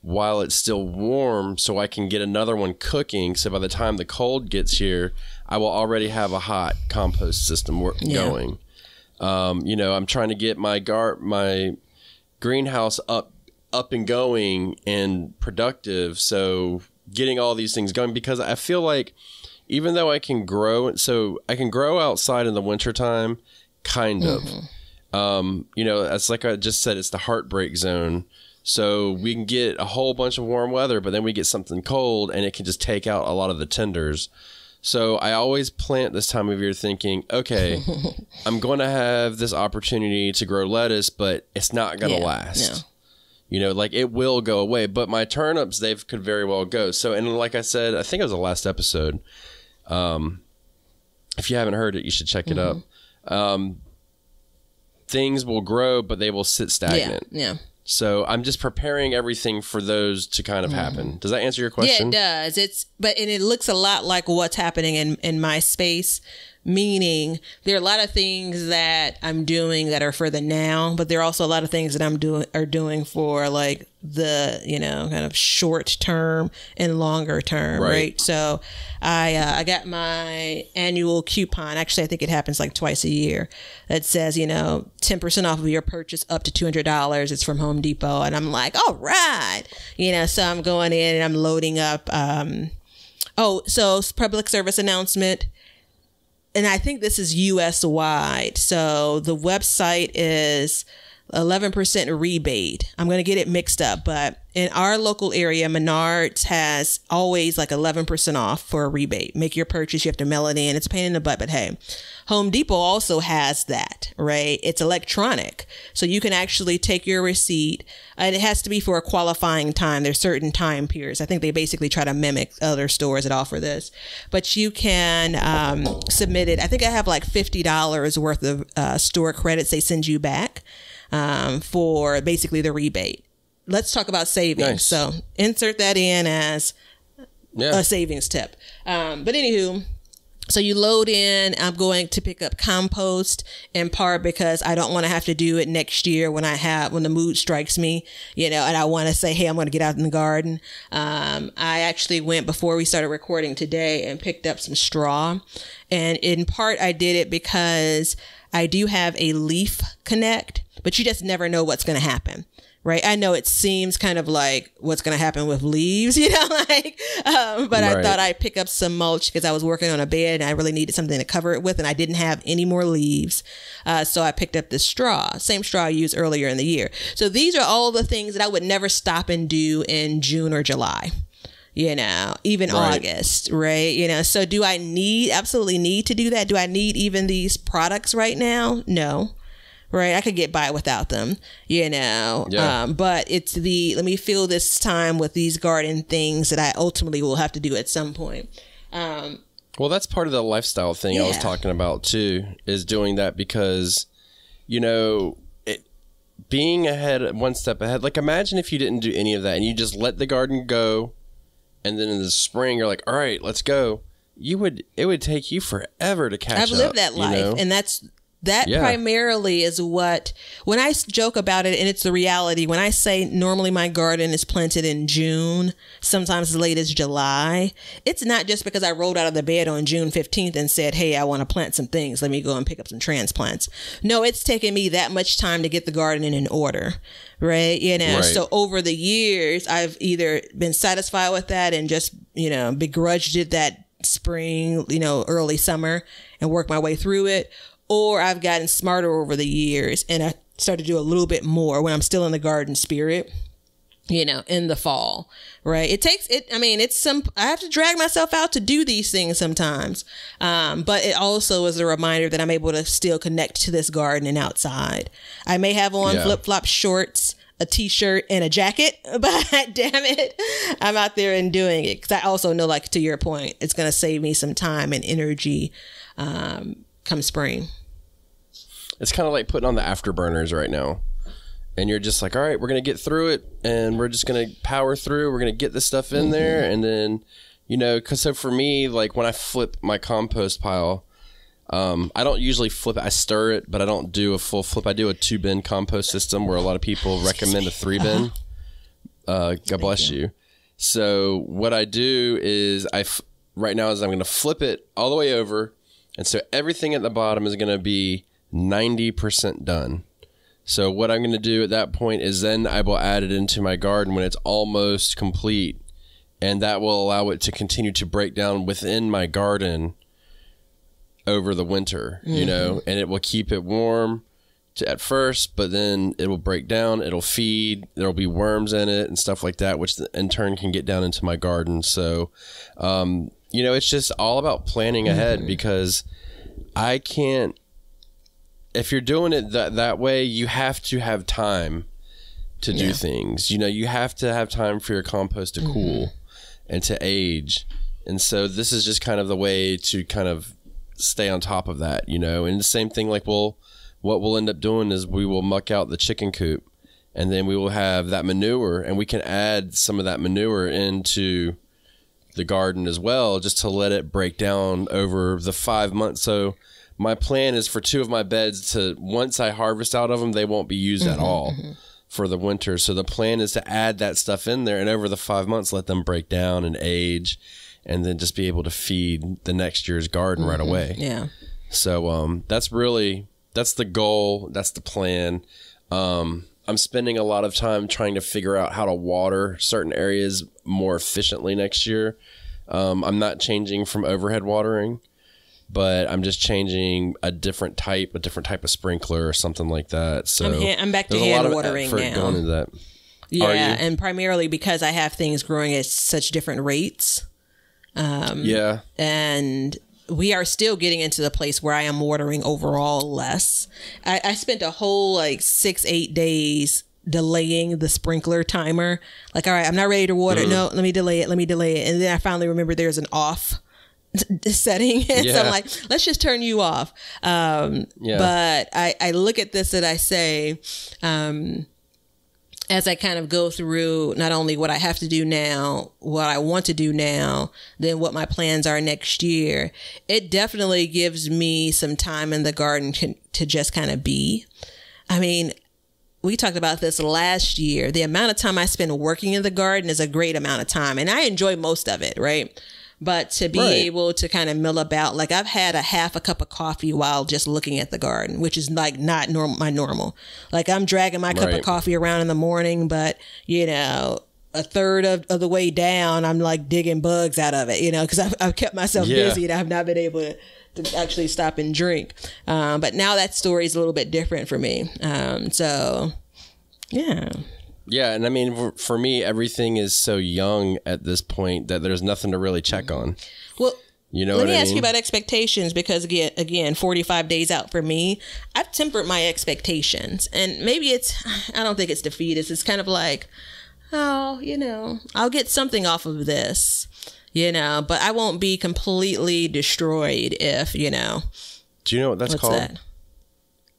while it's still warm, so I can get another one cooking. So by the time the cold gets here, I will already have a hot compost system work, yeah. going. Um, you know, I'm trying to get my gar my greenhouse up. up and going and productive. So getting all these things going, because I feel like even though I can grow, so I can grow outside in the wintertime, kind of, mm-hmm. Um, you know, it's like I just said, it's the heartbreak zone. So we can get a whole bunch of warm weather, but then we get something cold and it can just take out a lot of the tenders. So I always plant this time of year thinking, okay, I'm going to have this opportunity to grow lettuce, but it's not going to yeah, last. No. You know, like it will go away, but my turnips, they could very well go. So, and like I said, I think it was the last episode. Um, if you haven't heard it, you should check it mm-hmm. up. Um, things will grow, but they will sit stagnant. Yeah. yeah. So I'm just preparing everything for those to kind of happen. Does that answer your question? Yeah, it does. It's but and it looks a lot like what's happening in, in my space, meaning there are a lot of things that I'm doing that are for the now, but there are also a lot of things that I'm doing are doing for like the, you know, kind of short term and longer term. Right. right? So I uh, I got my annual coupon. Actually, I think it happens like twice a year. It says, you know, ten percent off of your purchase up to two hundred dollars. It's from Home Depot. And I'm like, all right. You know, so I'm going in and I'm loading up. Um, oh, so public service announcement. And I think this is U S wide. So the website is eleven percent rebate. I'm going to get it mixed up, but in our local area, Menards has always like eleven percent off for a rebate. Make your purchase. You have to mail it in. It's a pain in the butt, but hey, Home Depot also has that, right? It's electronic. So you can actually take your receipt and it has to be for a qualifying time. There's certain time periods. I think they basically try to mimic other stores that offer this, but you can um, submit it. I think I have like fifty dollars worth of uh, store credits they send you back. Um, for basically the rebate. Let's talk about savings. Nice. So insert that in as yeah. a savings tip. Um, but anywho, so you load in, I'm going to pick up compost in part because I don't want to have to do it next year when I have, when the mood strikes me, you know, and I want to say, hey, I'm going to get out in the garden. Um, I actually went before we started recording today and picked up some straw. And in part, I did it because I do have a leaf connect, but you just never know what's going to happen. Right. I know it seems kind of like what's going to happen with leaves, you know, like, um, but right. I thought I'd pick up some mulch because I was working on a bed and I really needed something to cover it with. And I didn't have any more leaves. Uh, so I picked up this straw, same straw I used earlier in the year. So these are all the things that I would never stop and do in June or July, you know, even right. August. Right. You know, so do I need absolutely need to do that? Do I need even these products right now? No. Right. I could get by without them, you know, yeah. um, but it's the let me fill this time with these garden things that I ultimately will have to do at some point. Um, well, that's part of the lifestyle thing yeah. I was talking about, too, is doing that because, you know, it, being ahead, one step ahead, like imagine if you didn't do any of that and you just let the garden go. And then in the spring, you're like, all right, let's go. You would it would take you forever to catch up. I've lived that life. You know? And that's. That yeah. primarily is what, when I joke about it, and it's the reality, when I say normally my garden is planted in June, sometimes as late as July, it's not just because I rolled out of the bed on June fifteenth and said, hey, I want to plant some things. Let me go and pick up some transplants. No, it's taken me that much time to get the garden in order. Right. You know, right. So over the years, I've either been satisfied with that and just, you know, begrudged it that spring, you know, early summer and worked my way through it. Or I've gotten smarter over the years and I start to do a little bit more when I'm still in the garden spirit, you know, in the fall. Right. It takes it. I mean, it's some I have to drag myself out to do these things sometimes. Um, but it also is a reminder that I'm able to still connect to this garden and outside. I may have on yeah. flip flop shorts, a T-shirt and a jacket. But damn it, I'm out there and doing it because I also know, like, to your point, it's going to save me some time and energy. Um Come spring, it's kind of like putting on the afterburners right now, and you're just like, all right, we're gonna get through it, and we're just gonna power through. We're gonna get this stuff in mm-hmm. there, and then, you know, because so for me, like when I flip my compost pile, um, I don't usually flip it. I stir it, but I don't do a full flip. I do a two bin compost system where a lot of people recommend a three bin. Uh-huh. Uh, God Thank bless you. you. So what I do is I f- right now is I'm gonna flip it all the way over. And so everything at the bottom is going to be ninety percent done. So what I'm going to do at that point is then I will add it into my garden when it's almost complete. And that will allow it to continue to break down within my garden over the winter, mm-hmm. you know, and it will keep it warm, to, at first, but then it will break down. It'll feed. There'll be worms in it and stuff like that, which in turn can get down into my garden. So, um, you know, it's just all about planning ahead mm-hmm. because I can't. If you're doing it that, that way, you have to have time to yeah. do things. You know, you have to have time for your compost to cool mm-hmm. and to age. And so this is just kind of the way to kind of stay on top of that, you know. And the same thing, like, we'll, what we'll end up doing is we will muck out the chicken coop, and then we will have that manure, and we can add some of that manure into the garden as well, just to let it break down over the five months. So my plan is for two of my beds to, once I harvest out of them, they won't be used mm-hmm, at all mm-hmm. for the winter. So the plan is to add that stuff in there, and over the five months, let them break down and age, and then just be able to feed the next year's garden mm-hmm. right away. Yeah. So um, that's really, that's the goal. That's the plan. Um, I'm spending a lot of time trying to figure out how to water certain areas more efficiently next year. Um, I'm not changing from overhead watering, but I'm just changing a different type, a different type of sprinkler or something like that. So I'm, I'm back to hand watering now. Going into that. Yeah, and primarily because I have things growing at such different rates. Um, yeah. And we are still getting into the place where I am watering overall less. I, I spent a whole like six, eight days delaying the sprinkler timer. Like, all right, I'm not ready to water. Mm. No, let me delay it. Let me delay it. And then I finally remembered there's an off setting. Yeah. So I'm like, let's just turn you off. Um, yeah. But I, I look at this and I say, um, as I kind of go through not only what I have to do now, what I want to do now, then what my plans are next year, it definitely gives me some time in the garden to, to just kind of be. I mean, we talked about this last year. The amount of time I spend working in the garden is a great amount of time, and I enjoy most of it, right? But to be right. able to kind of mill about, like, I've had a half a cup of coffee while just looking at the garden, which is like not normal, my normal. Like, I'm dragging my right. cup of coffee around in the morning, but, you know, a third of, of the way down, I'm like digging bugs out of it, you know, because I've, I've kept myself yeah. busy and I've not been able to, to actually stop and drink. Um, but now that story is a little bit different for me. Um, so, yeah. Yeah, and I mean, for me, everything is so young at this point that there's nothing to really check on. Well, you know what I mean? Let me ask you about expectations, because again, again, forty-five days out for me, I've tempered my expectations, and maybe it's, I don't think it's defeat. It's kind of like, oh, you know, I'll get something off of this, you know, but I won't be completely destroyed if, you know. Do you know what that's called? What's that?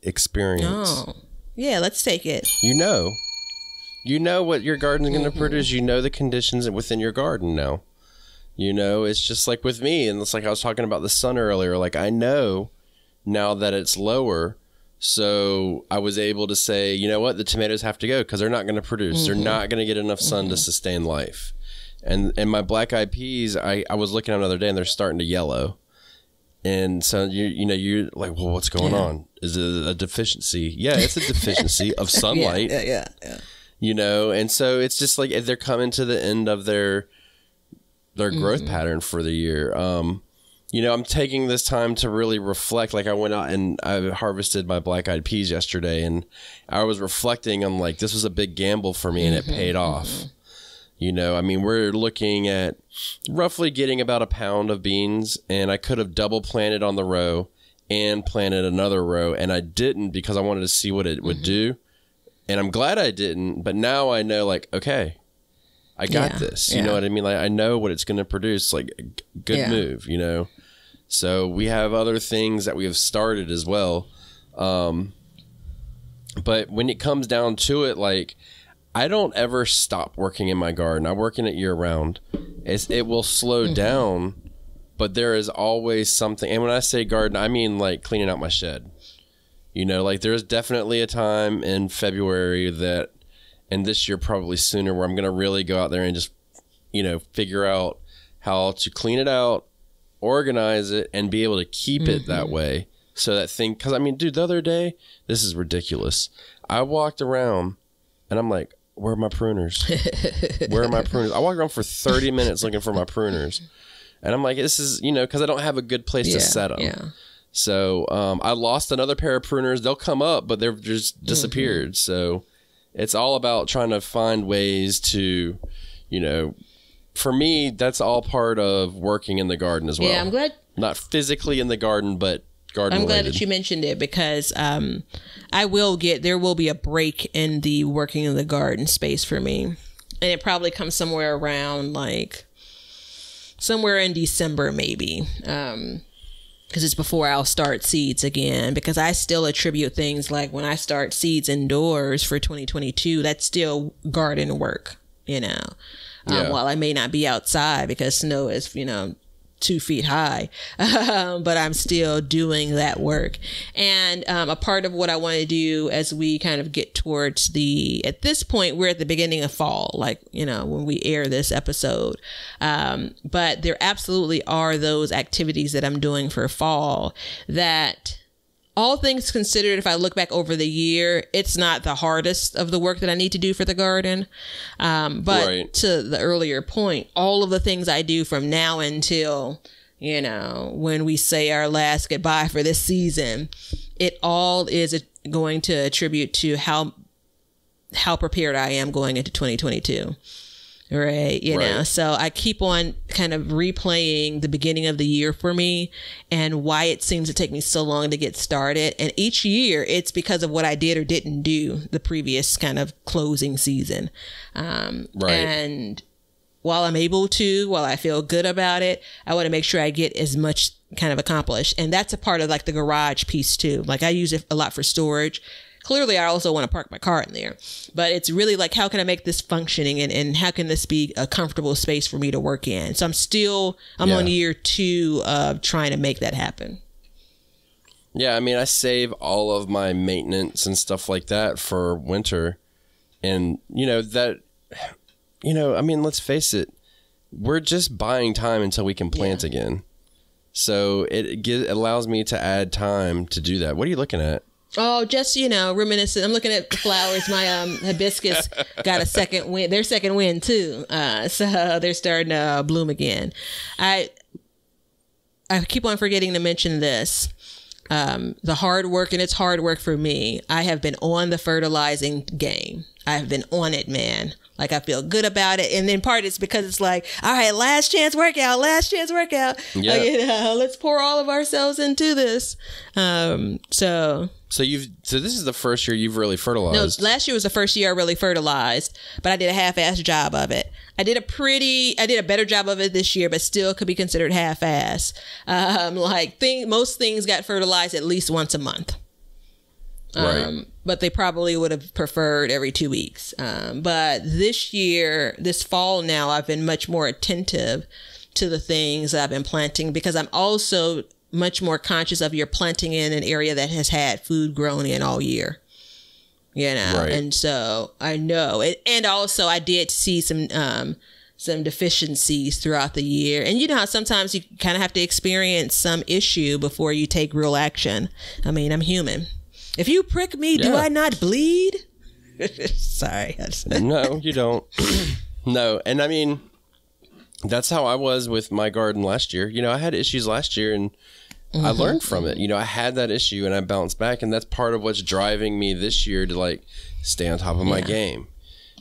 Experience. Oh, yeah, let's take it. You know. You know what your garden's going to mm-hmm. produce. You know the conditions within your garden now. You know, it's just like with me. And it's like I was talking about the sun earlier. Like, I know now that it's lower. So I was able to say, you know what? The tomatoes have to go because they're not going to produce. Mm-hmm. They're not going to get enough sun mm-hmm. to sustain life. And and my black-eyed peas, I, I was looking at them the other day, and they're starting to yellow. And so, you you know, you're like, well, what's going yeah. on? Is it a deficiency? Yeah, it's a deficiency of sunlight. Yeah, yeah, yeah. yeah. You know, and so it's just like they're coming to the end of their their growth mm-hmm. pattern for the year. Um, you know, I'm taking this time to really reflect. Like, I went out and I harvested my black-eyed peas yesterday, and I was reflecting on, like, this was a big gamble for me, and it mm-hmm. paid off. Mm-hmm. You know, I mean, we're looking at roughly getting about a pound of beans, and I could have double planted on the row and planted another row, and I didn't because I wanted to see what it mm-hmm. would do. And I'm glad I didn't, but now I know, like, okay, I got yeah, this. You yeah. know what I mean? Like, I know what it's going to produce. Like, good yeah. move, you know? So we have other things that we have started as well. Um, but when it comes down to it, like, I don't ever stop working in my garden. I work in it year round. It's, it will slow mm-hmm. down, but there is always something. And when I say garden, I mean, like, cleaning out my shed. You know, like, there's definitely a time in February that, and this year probably sooner, where I'm going to really go out there and just, you know, figure out how to clean it out, organize it, and be able to keep mm-hmm. it that way. So that thing, because I mean, dude, the other day, this is ridiculous. I walked around and I'm like, where are my pruners? Where are my pruners? I walked around for thirty minutes looking for my pruners. And I'm like, this is, you know, because I don't have a good place yeah, to set them. Yeah. So um, I lost another pair of pruners. They'll come up, but they've just disappeared. Mm-hmm. So it's all about trying to find ways to, you know, for me, that's all part of working in the garden as well. Yeah, I'm glad. Not physically in the garden, but garden. I'm related. Glad that you mentioned it, because um, I will get, there will be a break in the working in the garden space for me. And it probably comes somewhere around like somewhere in December, maybe. Um, Because it's before I'll start seeds again, because I still attribute things like when I start seeds indoors for twenty twenty-two, that's still garden work, you know, yeah. um, while I may not be outside because snow is, you know, two feet high, um, but I'm still doing that work. And um, a part of what I want to do as we kind of get towards the, at this point, we're at the beginning of fall, like, you know, when we air this episode. Um, but there absolutely are those activities that I'm doing for fall that, all things considered, if I look back over the year, it's not the hardest of the work that I need to do for the garden. Um, but right. to the earlier point, all of the things I do from now until, you know, when we say our last goodbye for this season, it all is going to attribute to how how prepared I am going into twenty twenty-two. Right. You right. know, so I keep on kind of replaying the beginning of the year for me and why it seems to take me so long to get started. And each year it's because of what I did or didn't do the previous kind of closing season. Um, right. And while I'm able to, while I feel good about it, I want to make sure I get as much kind of accomplished. And that's a part of like the garage piece too. Like I use it a lot for storage. Clearly, I also want to park my car in there, but it's really like, how can I make this functioning and, and how can this be a comfortable space for me to work in? So I'm still, I'm yeah. on year two of trying to make that happen. Yeah. I mean, I save all of my maintenance and stuff like that for winter. And you know, that, you know, I mean, let's face it, we're just buying time until we can plant yeah. again. So it gives, allows me to add time to do that. What are you looking at? Oh, just, you know, reminiscent. I'm looking at the flowers. My um, hibiscus got a second wind. Their second wind, too. Uh, so they're starting to uh, bloom again. I I keep on forgetting to mention this. Um, the hard work, and it's hard work for me. I have been on the fertilizing game. I've been on it, man. Like, I feel good about it. And then part it's because it's like, all right, last chance workout, last chance workout. Yeah. Like, you know, let's pour all of ourselves into this. Um, so... So you've so this is the first year you've really fertilized. No, last year was the first year I really fertilized, but I did a half-assed job of it. I did a pretty, I did a better job of it this year, but still could be considered half-assed. Um, like thing, most things got fertilized at least once a month, um, right. but they probably would have preferred every two weeks. Um, but this year, this fall now, I've been much more attentive to the things that I've been planting, because I'm also much more conscious of your planting in an area that has had food grown in all year, you know? Right. And so I know it. And also I did see some, um, some deficiencies throughout the year. And you know how sometimes you kind of have to experience some issue before you take real action. I mean, I'm human. If you prick me, yeah. do I not bleed? Sorry. No, you don't. No. And I mean, that's how I was with my garden last year. You know, I had issues last year and mm-hmm. I learned from it. You know, I had that issue and I bounced back, and that's part of what's driving me this year to like stay on top of my yeah. game.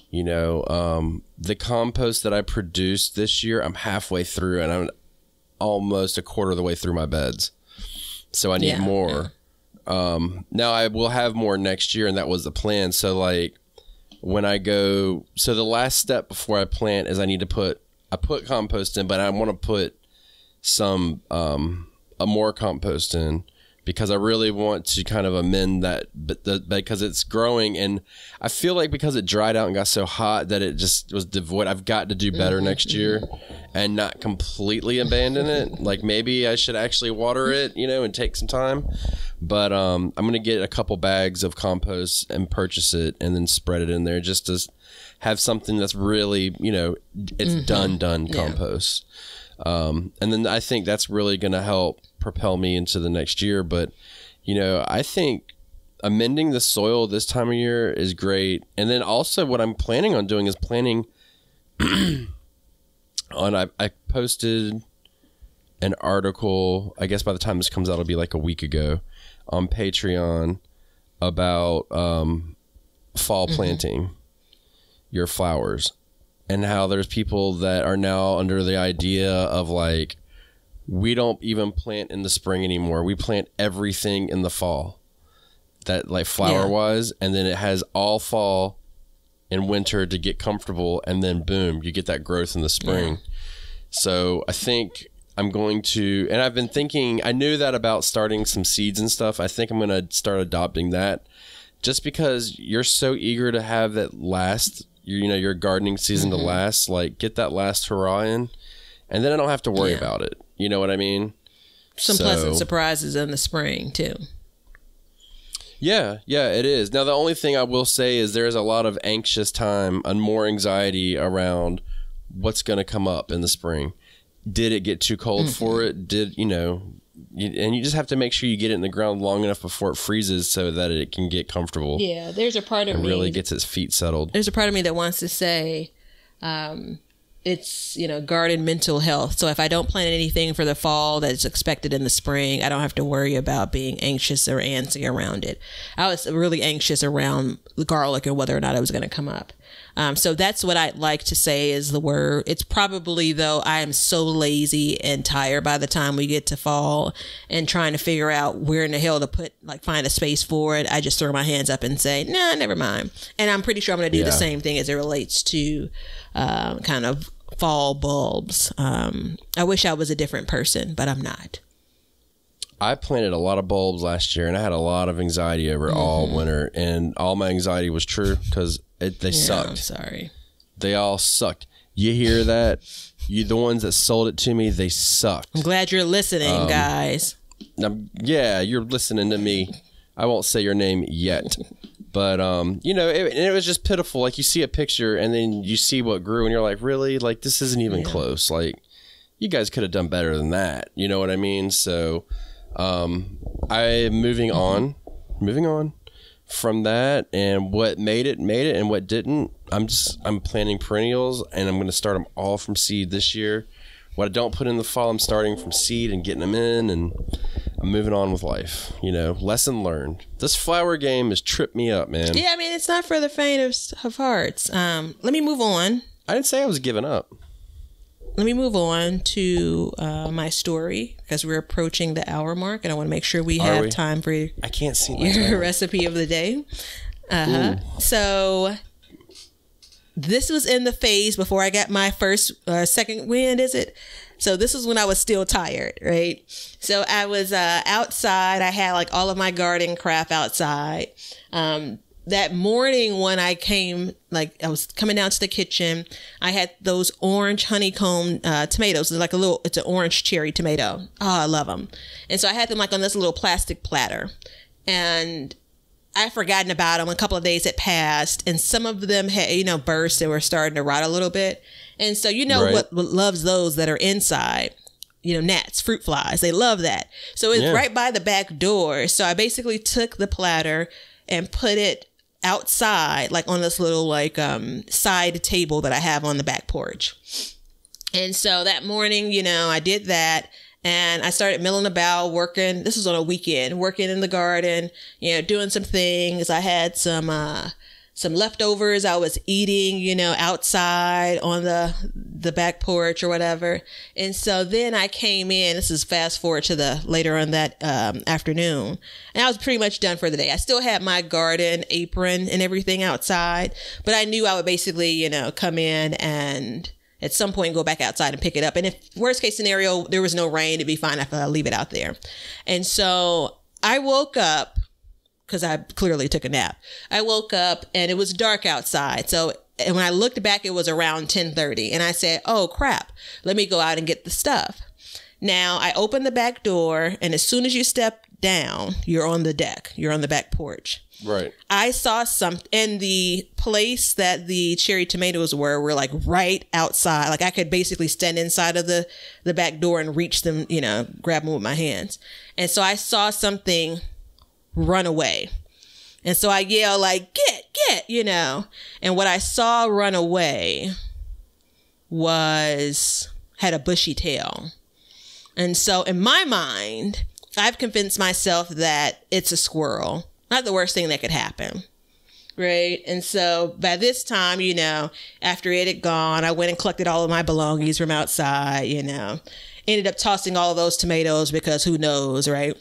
You know, um, the compost that I produced this year, I'm halfway through and I'm almost a quarter of the way through my beds. So I need yeah. more. Yeah. Um, now I will have more next year, and that was the plan. So like when I go, so the last step before I plant is I need to put, I put compost in, but I want to put some, um, a more compost in, because I really want to kind of amend that, but the, because it's growing, and I feel like because it dried out and got so hot that it just was devoid. I've got to do better next year and not completely abandon it. Like maybe I should actually water it, you know, and take some time, but, um, I'm going to get a couple bags of compost and purchase it and then spread it in there just to have something that's really, you know, it's mm-hmm. done, done compost. Yeah. Um, and then I think that's really going to help propel me into the next year. But, you know, I think amending the soil this time of year is great. And then also what I'm planning on doing is planning on, I, I posted an article, I guess by the time this comes out, it'll be like a week ago, on Patreon about um, fall planting your flowers, and how there's people that are now under the idea of like, we don't even plant in the spring anymore. We plant everything in the fall, that like flower wise. Yeah. And then it has all fall and winter to get comfortable. And then boom, you get that growth in the spring. Yeah. So I think I'm going to, and I've been thinking, I knew that about starting some seeds and stuff. I think I'm going to start adopting that, just because you're so eager to have that last, you know, your gardening season mm-hmm. to last, like get that last hurrah in, and then I don't have to worry yeah. about it. You know what I mean? Some so, pleasant surprises in the spring too. Yeah, yeah, it is. Now, the only thing I will say is there is a lot of anxious time and more anxiety around what's going to come up in the spring. Did it get too cold mm-hmm. for it? Did, you know, you, and you just have to make sure you get it in the ground long enough before it freezes so that it can get comfortable. Yeah, there's a part of me. It really gets its feet settled. There's a part of me that wants to say, um, it's, you know, garden mental health. So if I don't plant anything for the fall that's expected in the spring, I don't have to worry about being anxious or antsy around it. I was really anxious around the garlic and whether or not it was going to come up. Um, so that's what I'd like to say is the word. It's probably, though, I am so lazy and tired by the time we get to fall and trying to figure out where in the hell to put, like find a space for it. I just throw my hands up and say, nah, never mind. And I'm pretty sure I'm going to do yeah. the same thing as it relates to uh, kind of fall bulbs. Um, I wish I was a different person, but I'm not. I planted a lot of bulbs last year and I had a lot of anxiety over mm-hmm. all winter, and all my anxiety was true because it, they yeah, sucked. I'm sorry. They all sucked. You hear that? You, the ones that sold it to me, they sucked. I'm glad you're listening, um, guys. I'm, yeah, you're listening to me. I won't say your name yet. But, um, you know, it, it was just pitiful. Like, you see a picture and then you see what grew and you're like, really? Like, this isn't even yeah. close. Like, you guys could have done better than that. You know what I mean? So, um, I'm moving on. Moving on from that, and what made it made it and what didn't. I'm just, I'm planting perennials, and I'm going to start them all from seed this year. What I don't put in the fall, I'm starting from seed and getting them in, and I'm moving on with life. You know, lesson learned. This flower game has tripped me up, man. Yeah, I mean, it's not for the faint of, of hearts. Um, let me move on. I didn't say I was giving up. Let me move on to uh, my story, because we're approaching the hour mark, and I want to make sure we Are have we? time for your, I can't see your recipe of the day. Uh-huh. So this was in the phase before I got my first uh, second wind, is it? So this is when I was still tired, right? So I was uh, outside. I had like all of my garden crap outside. Um That morning when I came, like I was coming down to the kitchen, I had those orange honeycomb uh, tomatoes. It's like a little, it's an orange cherry tomato. Oh, I love them. And so I had them like on this little plastic platter, and I'd forgotten about them. A couple of days had passed, and some of them had, you know, burst and were starting to rot a little bit. And so, you know, right. what, what loves those that are inside. You know, gnats, fruit flies, they love that. So it's yeah. right by the back door. So I basically took the platter and put it outside, like on this little like um side table that I have on the back porch. And so that morning, you know, I did that, and I started milling about, working. This was on a weekend, working in the garden, you know, doing some things. I had some uh some leftovers I was eating, you know, outside on the the back porch or whatever. And so then I came in, this is fast forward to the later on that um, afternoon, and I was pretty much done for the day. I still had my garden apron and everything outside, but I knew I would basically, you know, come in and at some point go back outside and pick it up. And if worst case scenario, there was no rain, it'd be fine if I leave it out there. And so I woke up, because I clearly took a nap. I woke up and it was dark outside. So and when I looked back, it was around ten thirty. And I said, oh, crap, let me go out and get the stuff. Now, I opened the back door, and as soon as you step down, you're on the deck. You're on the back porch. Right. I saw some, and the place that the cherry tomatoes were, were like right outside. Like I could basically stand inside of the, the back door and reach them, you know, grab them with my hands. And so I saw something run away. And so I yell like, get, get, you know, and what I saw run away was, had a bushy tail. And so in my mind, I've convinced myself that it's a squirrel. Not the worst thing that could happen. Right. And so by this time, you know, after it had gone, I went and collected all of my belongings from outside, you know, ended up tossing all of those tomatoes because who knows. Right.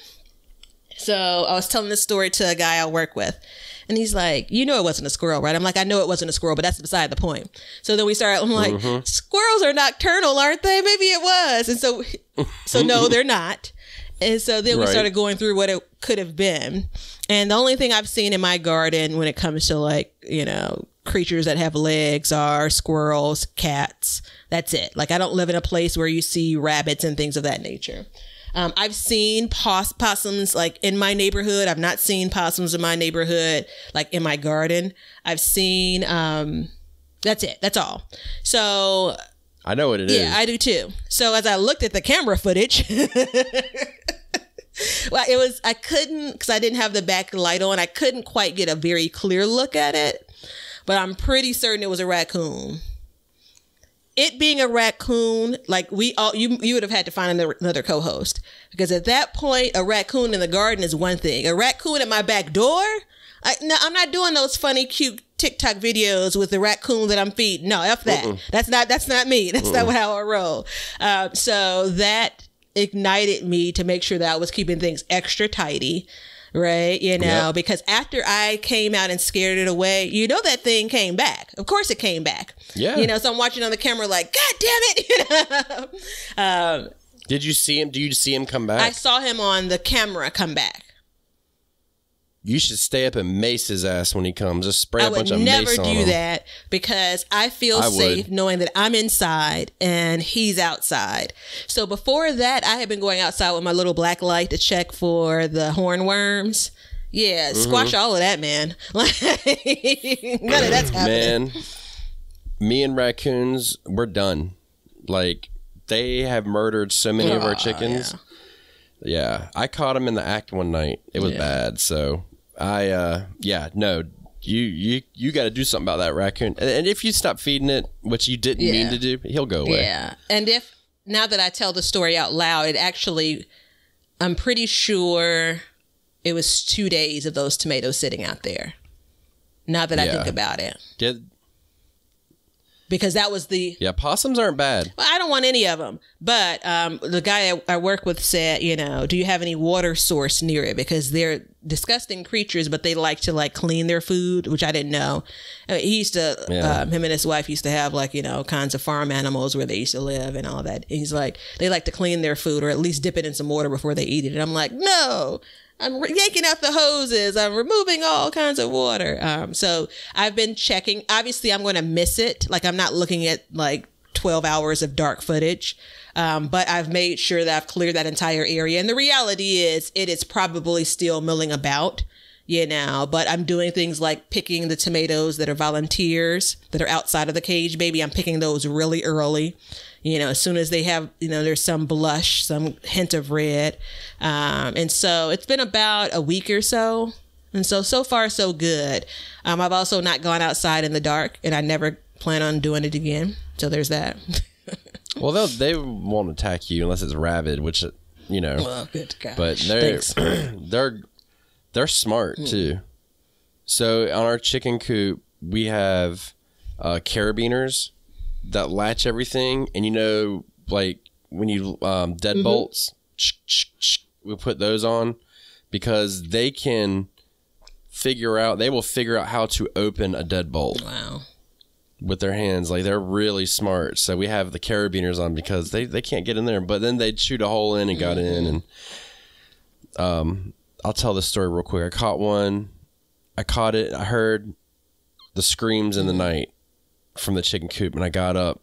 So I was telling this story to a guy I work with, and he's like, you know, it wasn't a squirrel, right? I'm like, I know it wasn't a squirrel, but that's beside the point. So then we started, I'm like, mm-hmm. squirrels are nocturnal, aren't they? Maybe it was. And so, so no, they're not. And so then right. we started going through what it could have been. And the only thing I've seen in my garden when it comes to, like, you know, creatures that have legs are squirrels, cats. That's it. Like, I don't live in a place where you see rabbits and things of that nature. Um, I've seen poss possums like in my neighborhood. I've not seen possums in my neighborhood, like in my garden. I've seen, um, that's it. That's all. So I know what it yeah, is. Yeah, I do too. So as I looked at the camera footage, well, it was, I couldn't, because I didn't have the back light on, I couldn't quite get a very clear look at it, but I'm pretty certain it was a raccoon. It being a raccoon, like we all, you, you would have had to find another, another co-host, because at that point, a raccoon in the garden is one thing. A raccoon at my back door? I, no, I'm not doing those funny, cute TikTok videos with the raccoon that I'm feeding. No, F that. Uh-uh. That's not, that's not me. That's uh-uh. not how I roll. Uh, so that ignited me to make sure that I was keeping things extra tidy. Right. You know, yep. because after I came out and scared it away, you know, that thing came back. Of course it came back. Yeah. You know, so I'm watching on the camera like, God damn it. You know? um, Did you see him? Do you see him come back? I saw him on the camera come back. You should stay up and mace his ass when he comes. Just spray a bunch of mace on him. I would never do that, because I feel safe knowing that I'm inside and he's outside. So before that, I had been going outside with my little black light to check for the hornworms. Yeah, mm-hmm. squash all of that, man. None of that's happening. Man, me and raccoons, we're done. Like, they have murdered so many oh, of our chickens. Yeah. yeah. I caught them in the act one night. It was yeah. bad, so... I, uh, yeah, no, you, you, you got to do something about that raccoon. And if you stop feeding it, which you didn't yeah. mean to do, he'll go away. Yeah. And if, now that I tell the story out loud, it actually, I'm pretty sure it was two days of those tomatoes sitting out there. Now that yeah. I think about it. Did, because that was the... Yeah, possums aren't bad. Well, I don't want any of them. But um, the guy I, I work with said, you know, do you have any water source near it? Because they're disgusting creatures, but they like to, like, clean their food, which I didn't know. I mean, he used to... Yeah. Um, him and his wife used to have, like, you know, kinds of farm animals where they used to live and all that. He's like, they like to clean their food or at least dip it in some water before they eat it. And I'm like, no! I'm yanking out the hoses. I'm removing all kinds of water. Um, so I've been checking. Obviously, I'm going to miss it. Like, I'm not looking at like twelve hours of dark footage. Um, but I've made sure that I've cleared that entire area. And the reality is it is probably still milling about, you know, but I'm doing things like picking the tomatoes that are volunteers that are outside of the cage. Maybe I'm picking those really early. You know, as soon as they have, you know, there's some blush, some hint of red. Um, and so it's been about a week or so. And so, so far, so good. Um, I've also not gone outside in the dark, and I never plan on doing it again. So there's that. Well, they won't attack you unless it's rabid, which, you know. Well, good gosh. But they're, they're, they're smart, mm. too. So on our chicken coop, we have uh, carabiners that latch everything, and you know, like when you um deadbolts, mm-hmm. we'll put those on, because they can figure out, they will figure out how to open a deadbolt wow with their hands. Like, they're really smart. So we have the carabiners on because they they can't get in there, but then they'd shoot a hole in and got mm-hmm. in. And um I'll tell this story real quick. I caught one. I caught it. I heard the screams in the night from the chicken coop, and I got up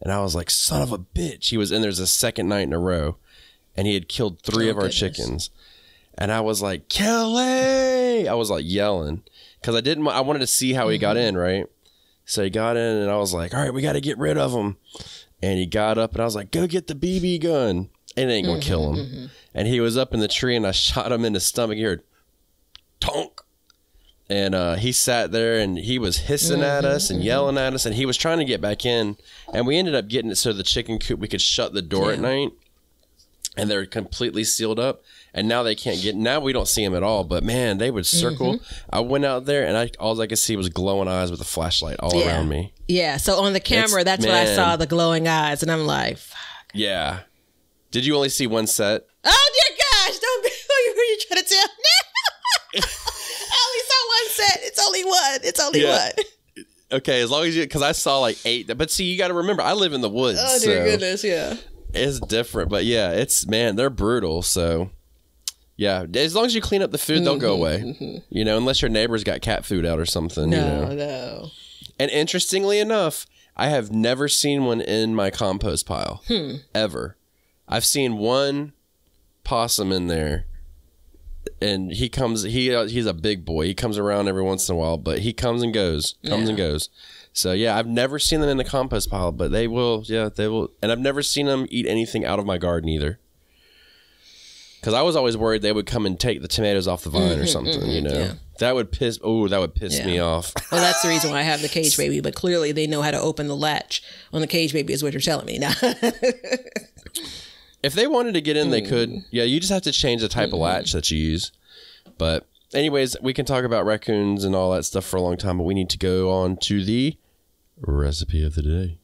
and I was like, son of a bitch. He was in there's a second night in a row, and he had killed three oh, of our goodness. chickens. And I was like, Kelly, I was like yelling, because I didn't I wanted to see how mm-hmm. he got in, right? So he got in, and I was like, all right, we got to get rid of him. And he got up, and I was like, go get the B B gun, and it ain't gonna mm-hmm, kill him. Mm-hmm. And he was up in the tree, and I shot him in the stomach. He heard tonk. And uh, he sat there, and he was hissing mm-hmm, at us and mm-hmm. yelling at us, and he was trying to get back in. And we ended up getting it so the chicken coop, we could shut the door yeah. at night. and they're completely sealed up, and now they can't get, now we don't see them at all, but man, they would circle. Mm-hmm. I went out there and I, all I could see was glowing eyes with a flashlight all yeah. around me. Yeah. So on the camera, it's, that's man. When I saw the glowing eyes and I'm like, fuck. Yeah. Did you only see one set? Oh dear gosh. Don't be, who are you trying to tell now? I only saw one set. It's only one. It's only yeah. one. Okay, as long as you, because I saw like eight, but see, you got to remember, I live in the woods. Oh, dear so goodness, yeah. It's different, but yeah, it's, man, they're brutal, so, yeah. As long as you clean up the food, mm-hmm, they'll go away, mm-hmm. you know, unless your neighbor's got cat food out or something, no, you know. No. And interestingly enough, I have never seen one in my compost pile, hmm. ever. I've seen one possum in there. And he comes, he uh, he's a big boy. He comes around every once in a while, but he comes and goes, comes yeah. and goes. So, yeah, I've never seen them in the compost pile, but they will, yeah, they will. And I've never seen them eat anything out of my garden either. Because I was always worried they would come and take the tomatoes off the vine mm-hmm, or something, mm-hmm, you know. Yeah. That would piss, oh, that would piss yeah. me off. Well, that's the reason why I have the cage baby, but clearly they know how to open the latch on the cage baby is what you're telling me now. If they wanted to get in, they could. Yeah, you just have to change the type mm-hmm. of latch that you use. But anyways, we can talk about raccoons and all that stuff for a long time, but we need to go on to the recipe of the day.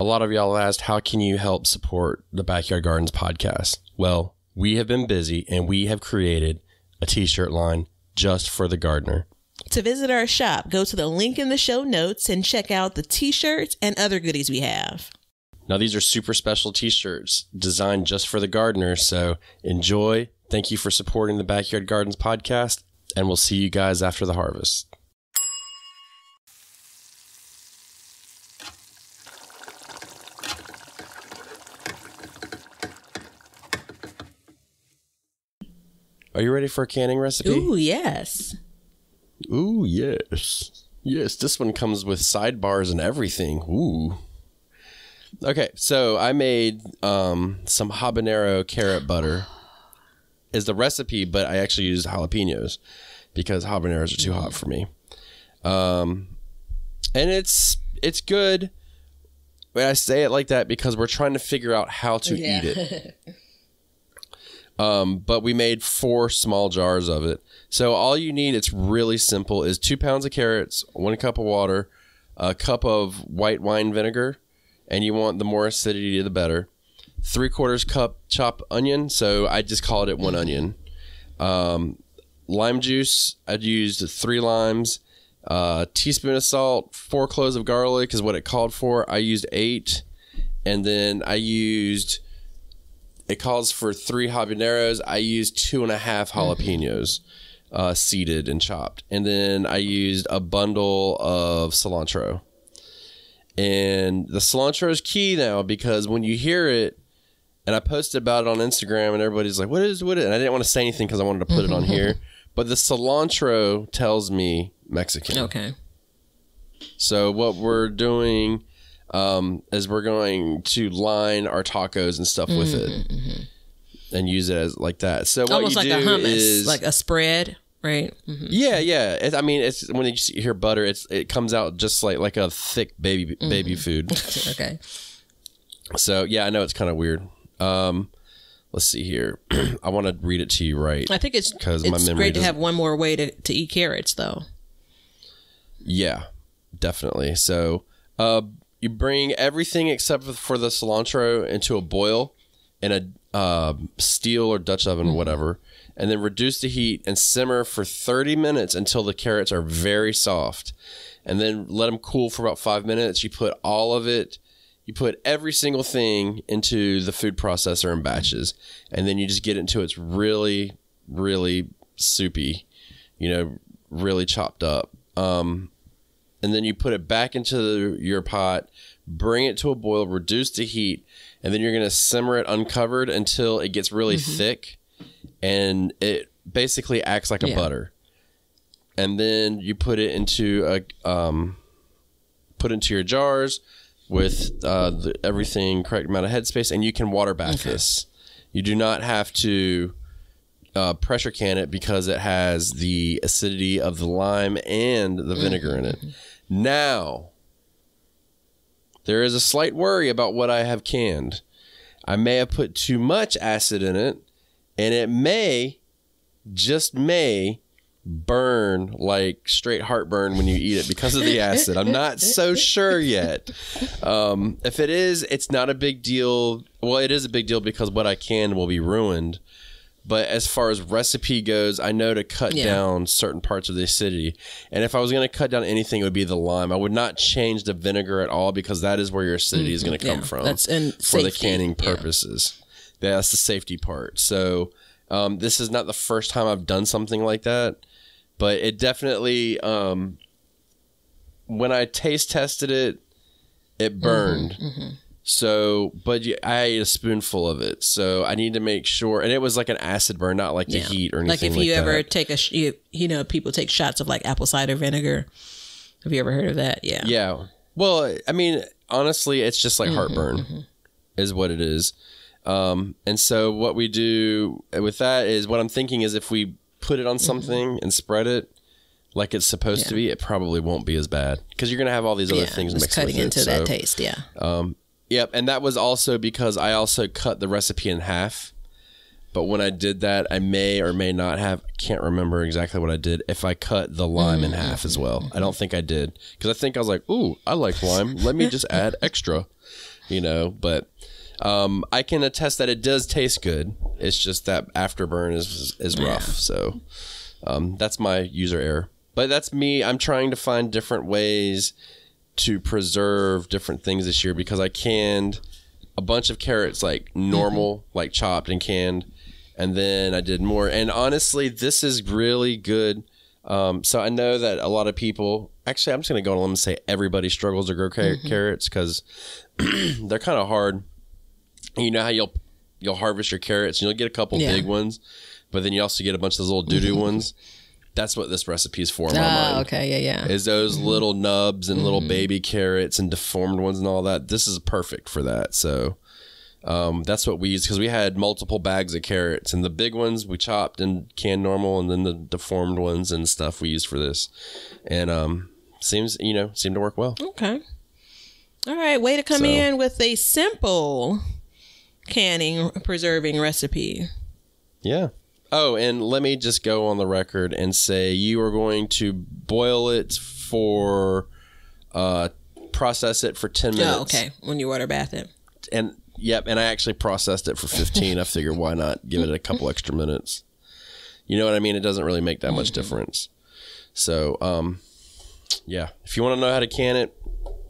A lot of y'all asked, how can you help support the Backyard Gardens podcast? Well, we have been busy and we have created a t-shirt line just for the gardener. To visit our shop, go to the link in the show notes and check out the t-shirts and other goodies we have. Now, these are super special t-shirts designed just for the gardener, so enjoy. Thank you for supporting the Backyard Gardens podcast, and we'll see you guys after the harvest. Are you ready for a canning recipe? Ooh, yes. Ooh, yes. Yes, this one comes with sidebars and everything. Ooh. Okay, so I made um, some habanero carrot butter is the recipe, but I actually used jalapenos because habaneros are too hot for me. Um, and it's it's good. I say it like that because we're trying to figure out how to yeah. eat it. Um, but we made four small jars of it. So all you need, it's really simple, is two pounds of carrots, one cup of water, a cup of white wine vinegar, and you want the more acidity, the better. Three quarters cup chopped onion, so I just called it one onion. Um, lime juice, I'd used three limes, a teaspoon of salt, four cloves of garlic is what it called for. I used eight, and then I used... It calls for three habaneros. I used two and a half jalapenos, uh, seeded and chopped. And then I used a bundle of cilantro. And the cilantro is key now because when you hear it, and I posted about it on Instagram and everybody's like, what is, what is? And I didn't want to say anything because I wanted to put it on here. But the cilantro tells me Mexican. Okay. So what we're doing... Um, as we're going to line our tacos and stuff with mm-hmm, it mm-hmm. and use it as like that. So what almost you like do a hummus, is like a spread, right? Mm-hmm. Yeah. Yeah. It, I mean, it's when you hear butter, it's, it comes out just like, like a thick baby, mm-hmm. baby food. Okay. So yeah, I know it's kind of weird. Um, let's see here. I want to read it to you. Right. I think it's, cause it's my memory great to have one more way to, to eat carrots though. Yeah, definitely. So, uh, you bring everything except for the cilantro into a boil in a uh, steel or Dutch oven, mm-hmm. whatever, and then reduce the heat and simmer for thirty minutes until the carrots are very soft. And then let them cool for about five minutes. You put all of it, you put every single thing into the food processor in batches, and then you just get it until it's really, really soupy, you know, really chopped up. Um, And then you put it back into the, your pot, bring it to a boil, reduce the heat, and then you're going to simmer it uncovered until it gets really mm-hmm. thick. And it basically acts like yeah. a butter. And then you put it into a, um, put into your jars with uh, the, everything, correct amount of headspace, and you can water bath okay. this. You do not have to uh, pressure can it because it has the acidity of the lime and the vinegar mm-hmm. in it. Now, There is a slight worry about what I have canned. I may have put too much acid in it, and it may, just may, burn like straight heartburn when you eat it because of the acid. I'm not so sure yet. Um, if it is, it's not a big deal. Well, it is a big deal because what I can will be ruined. But as far as recipe goes, I know to cut yeah. down certain parts of the acidity. And if I was going to cut down anything, it would be the lime. I would not change the vinegar at all because that is where your acidity mm-hmm. is going to come yeah. from. That's in for safety. the canning purposes. Yeah. That's the safety part. So um, this is not the first time I've done something like that. But it definitely, um, when I taste tested it, it burned. Mm-hmm, mm-hmm. So, but I ate a spoonful of it. So I need to make sure. And it was like an acid burn, not like yeah. the heat or anything like that. Like if you like ever that. take a, you, you know, people take shots of like apple cider vinegar. Have you ever heard of that? Yeah. Yeah. Well, I mean, honestly, it's just like mm-hmm, heartburn mm-hmm. is what it is. Um, and so what we do with that is what I'm thinking is if we put it on something mm-hmm. and spread it like it's supposed yeah. to be, it probably won't be as bad because you're going to have all these other yeah, things mixed cutting with into it, that so, taste. Yeah. Um, Yep, and that was also because I also cut the recipe in half. But when I did that, I may or may not have, I can't remember exactly what I did, if I cut the lime in half as well. I don't think I did. Because I think I was like, ooh, I like lime. Let me just add extra, you know. But um, I can attest that it does taste good. It's just that afterburn is, is rough. So um, that's my user error. But that's me. I'm trying to find different ways to preserve different things this year because I canned a bunch of carrots like normal, mm-hmm. like chopped and canned. And then I did more. And honestly, this is really good. Um, so I know that a lot of people, actually, I'm just going to go on a limb and say everybody struggles to grow car mm-hmm. carrots because they're kind of hard. You know how you'll, you'll harvest your carrots and you'll get a couple yeah. big ones, but then you also get a bunch of those little doo-doo mm-hmm. ones. That's what this recipe is for in my ah, mind. Okay, yeah, yeah. Is those mm-hmm. little nubs and mm-hmm. little baby carrots and deformed ones and all that. This is perfect for that. So um, that's what we used because we had multiple bags of carrots. And the big ones we chopped and canned normal, and then the deformed ones and stuff we used for this. And um, seems, you know, seemed to work well. Okay. All right. Way to come so. in with a simple canning, preserving recipe. Yeah. Oh, and let me just go on the record and say you are going to boil it for, uh, process it for ten minutes. Oh, okay. When you water bath it. And, yep, and I actually processed it for fifteen. I figured why not give it a couple extra minutes. You know what I mean? It doesn't really make that much mm-hmm. difference. So, um, yeah. If you want to know how to can it,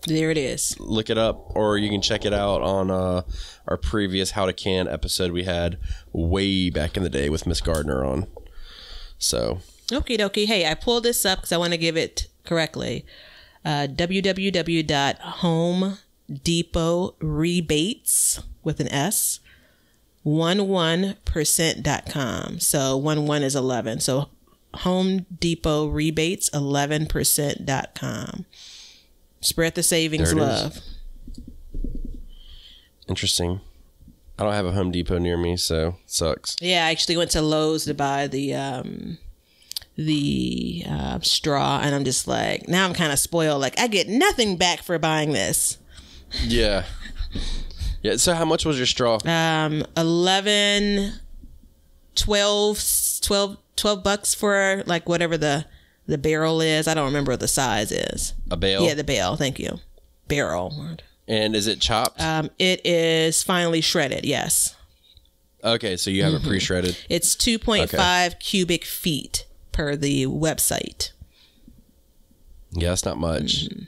there it is. Look it up, or you can check it out on uh, our previous How to Can episode we had way back in the day with Miss Gardner on. So, okie dokie. Hey, I pulled this up because I want to give it correctly. Uh, w w w dot home depot rebates with an S eleven percent dot com. So eleven is eleven. So Home Depot Rebates eleven percent dot com. Spread the savings love. Interesting. I don't have a Home Depot near me, so it sucks. Yeah, I actually went to Lowe's to buy the um, the uh, straw, and I'm just like, now I'm kind of spoiled. Like, I get nothing back for buying this. Yeah. Yeah. So how much was your straw? Um, eleven, twelve, twelve, twelve bucks for like whatever the. The barrel is. I don't remember what the size is. A bale? Yeah, the bale. Thank you. Barrel. And is it chopped? Um, it is finely shredded, yes. Okay, so you have mm-hmm. it pre-shredded? It's two point five okay. cubic feet per the website. Yeah, that's not much. Mm-hmm.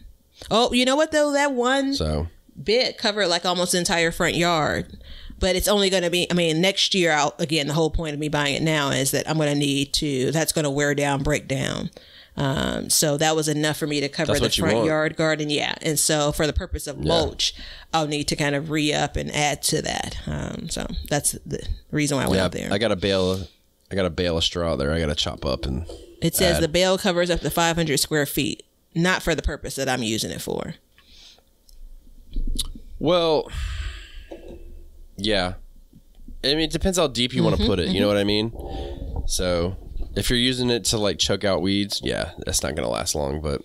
Oh, you know what, though? That one so. bit covered like almost the entire front yard. But it's only going to be, I mean, next year, I'll, again, the whole point of me buying it now is that I'm going to need to, that's going to wear down, break down. Um, so that was enough for me to cover the front yard garden. Yeah. And so for the purpose of mulch, I'll need to kind of re-up and add to that. Um, so that's the reason why I went up there. I got a bale, I got a bale of straw there. I got to chop up and it says the bale covers up to five hundred square feet, not for the purpose that I'm using it for. Well... Yeah. I mean, it depends how deep you mm-hmm, want to put it. Mm-hmm. You know what I mean? So if you're using it to like choke out weeds, yeah, that's not going to last long. But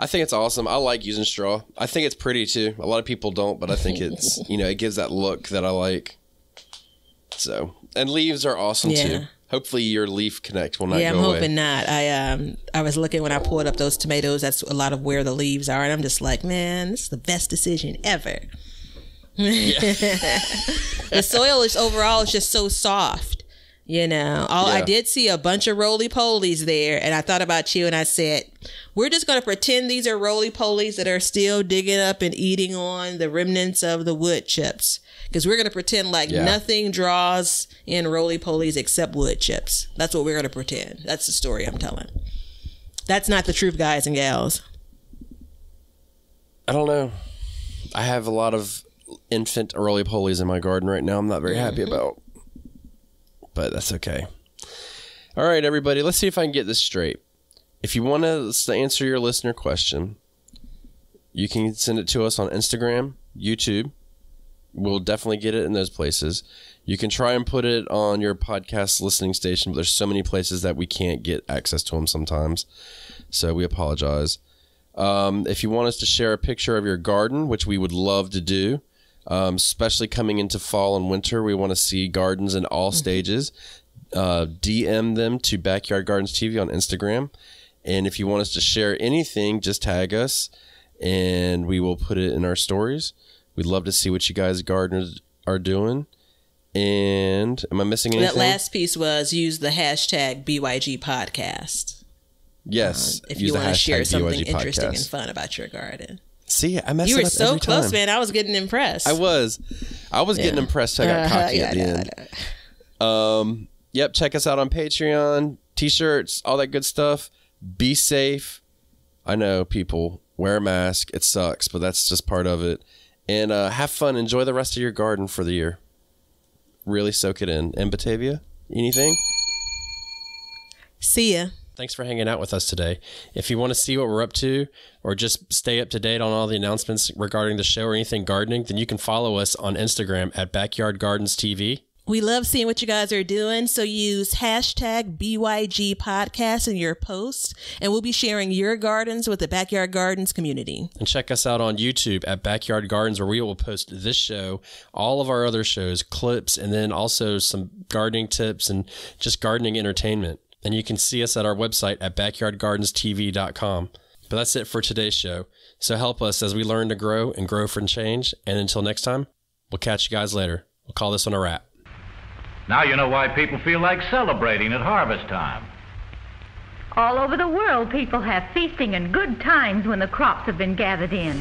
I think it's awesome. I like using straw. I think it's pretty too. A lot of people don't, but I think it's, you know, it gives that look that I like. So, and leaves are awesome yeah. too. Hopefully your leaf connect will not yeah, go away. Yeah, I'm hoping not. I um I was looking when I pulled up those tomatoes. That's a lot of where the leaves are. And I'm just like, man, this is the best decision ever. Yeah. The soil is overall is just so soft. You know, all yeah. I did see a bunch of roly-polies there. And I thought about you and I said, we're just going to pretend these are roly-polies that are still digging up and eating on the remnants of the wood chips. Because we're going to pretend like yeah. nothing draws in roly-polies except wood chips. That's what we're going to pretend. That's the story I'm telling. That's not the truth, guys and gals. I don't know. I have a lot of infant roly-polies in my garden right now. I'm not very happy mm-hmm. about, but that's okay. All right, everybody. Let's see if I can get this straight. If you want us to answer your listener question, you can send it to us on Instagram, YouTube. We'll definitely get it in those places. You can try and put it on your podcast listening station, but there's so many places that we can't get access to them sometimes. So we apologize. Um, if you want us to share a picture of your garden, which we would love to do, um, especially coming into fall and winter, we want to see gardens in all mm-hmm. stages. Uh, D M them to Backyard Gardens T V on Instagram. And if you want us to share anything, just tag us and we will put it in our stories. We'd love to see what you guys gardeners are doing. And am I missing anything? That last piece was use the hashtag B Y G podcast. Yes. Um, if you want to share something interesting and fun about your garden. See, I messed it up every time. You were so close, man. I was getting impressed. I was. I was yeah. getting impressed. I got cocky uh, yeah, at the end. No, no. Um, yep. Check us out on Patreon, t-shirts, all that good stuff. Be safe. I know people wear a mask. It sucks, but that's just part of it. And uh, have fun. Enjoy the rest of your garden for the year. Really soak it in. And Batavia, anything? See ya. Thanks for hanging out with us today. If you want to see what we're up to or just stay up to date on all the announcements regarding the show or anything gardening, then you can follow us on Instagram at Backyard Gardens T V. We love seeing what you guys are doing, so use hashtag B Y G podcast in your posts, and we'll be sharing your gardens with the Backyard Gardens community. And check us out on YouTube at Backyard Gardens, where we will post this show, all of our other shows, clips, and then also some gardening tips and just gardening entertainment. And you can see us at our website at Backyard Gardens T V dot com. But that's it for today's show. So help us as we learn to grow and grow from change. And until next time, we'll catch you guys later. We'll call this one a wrap. Now you know why people feel like celebrating at harvest time. All over the world, people have feasting and good times when the crops have been gathered in.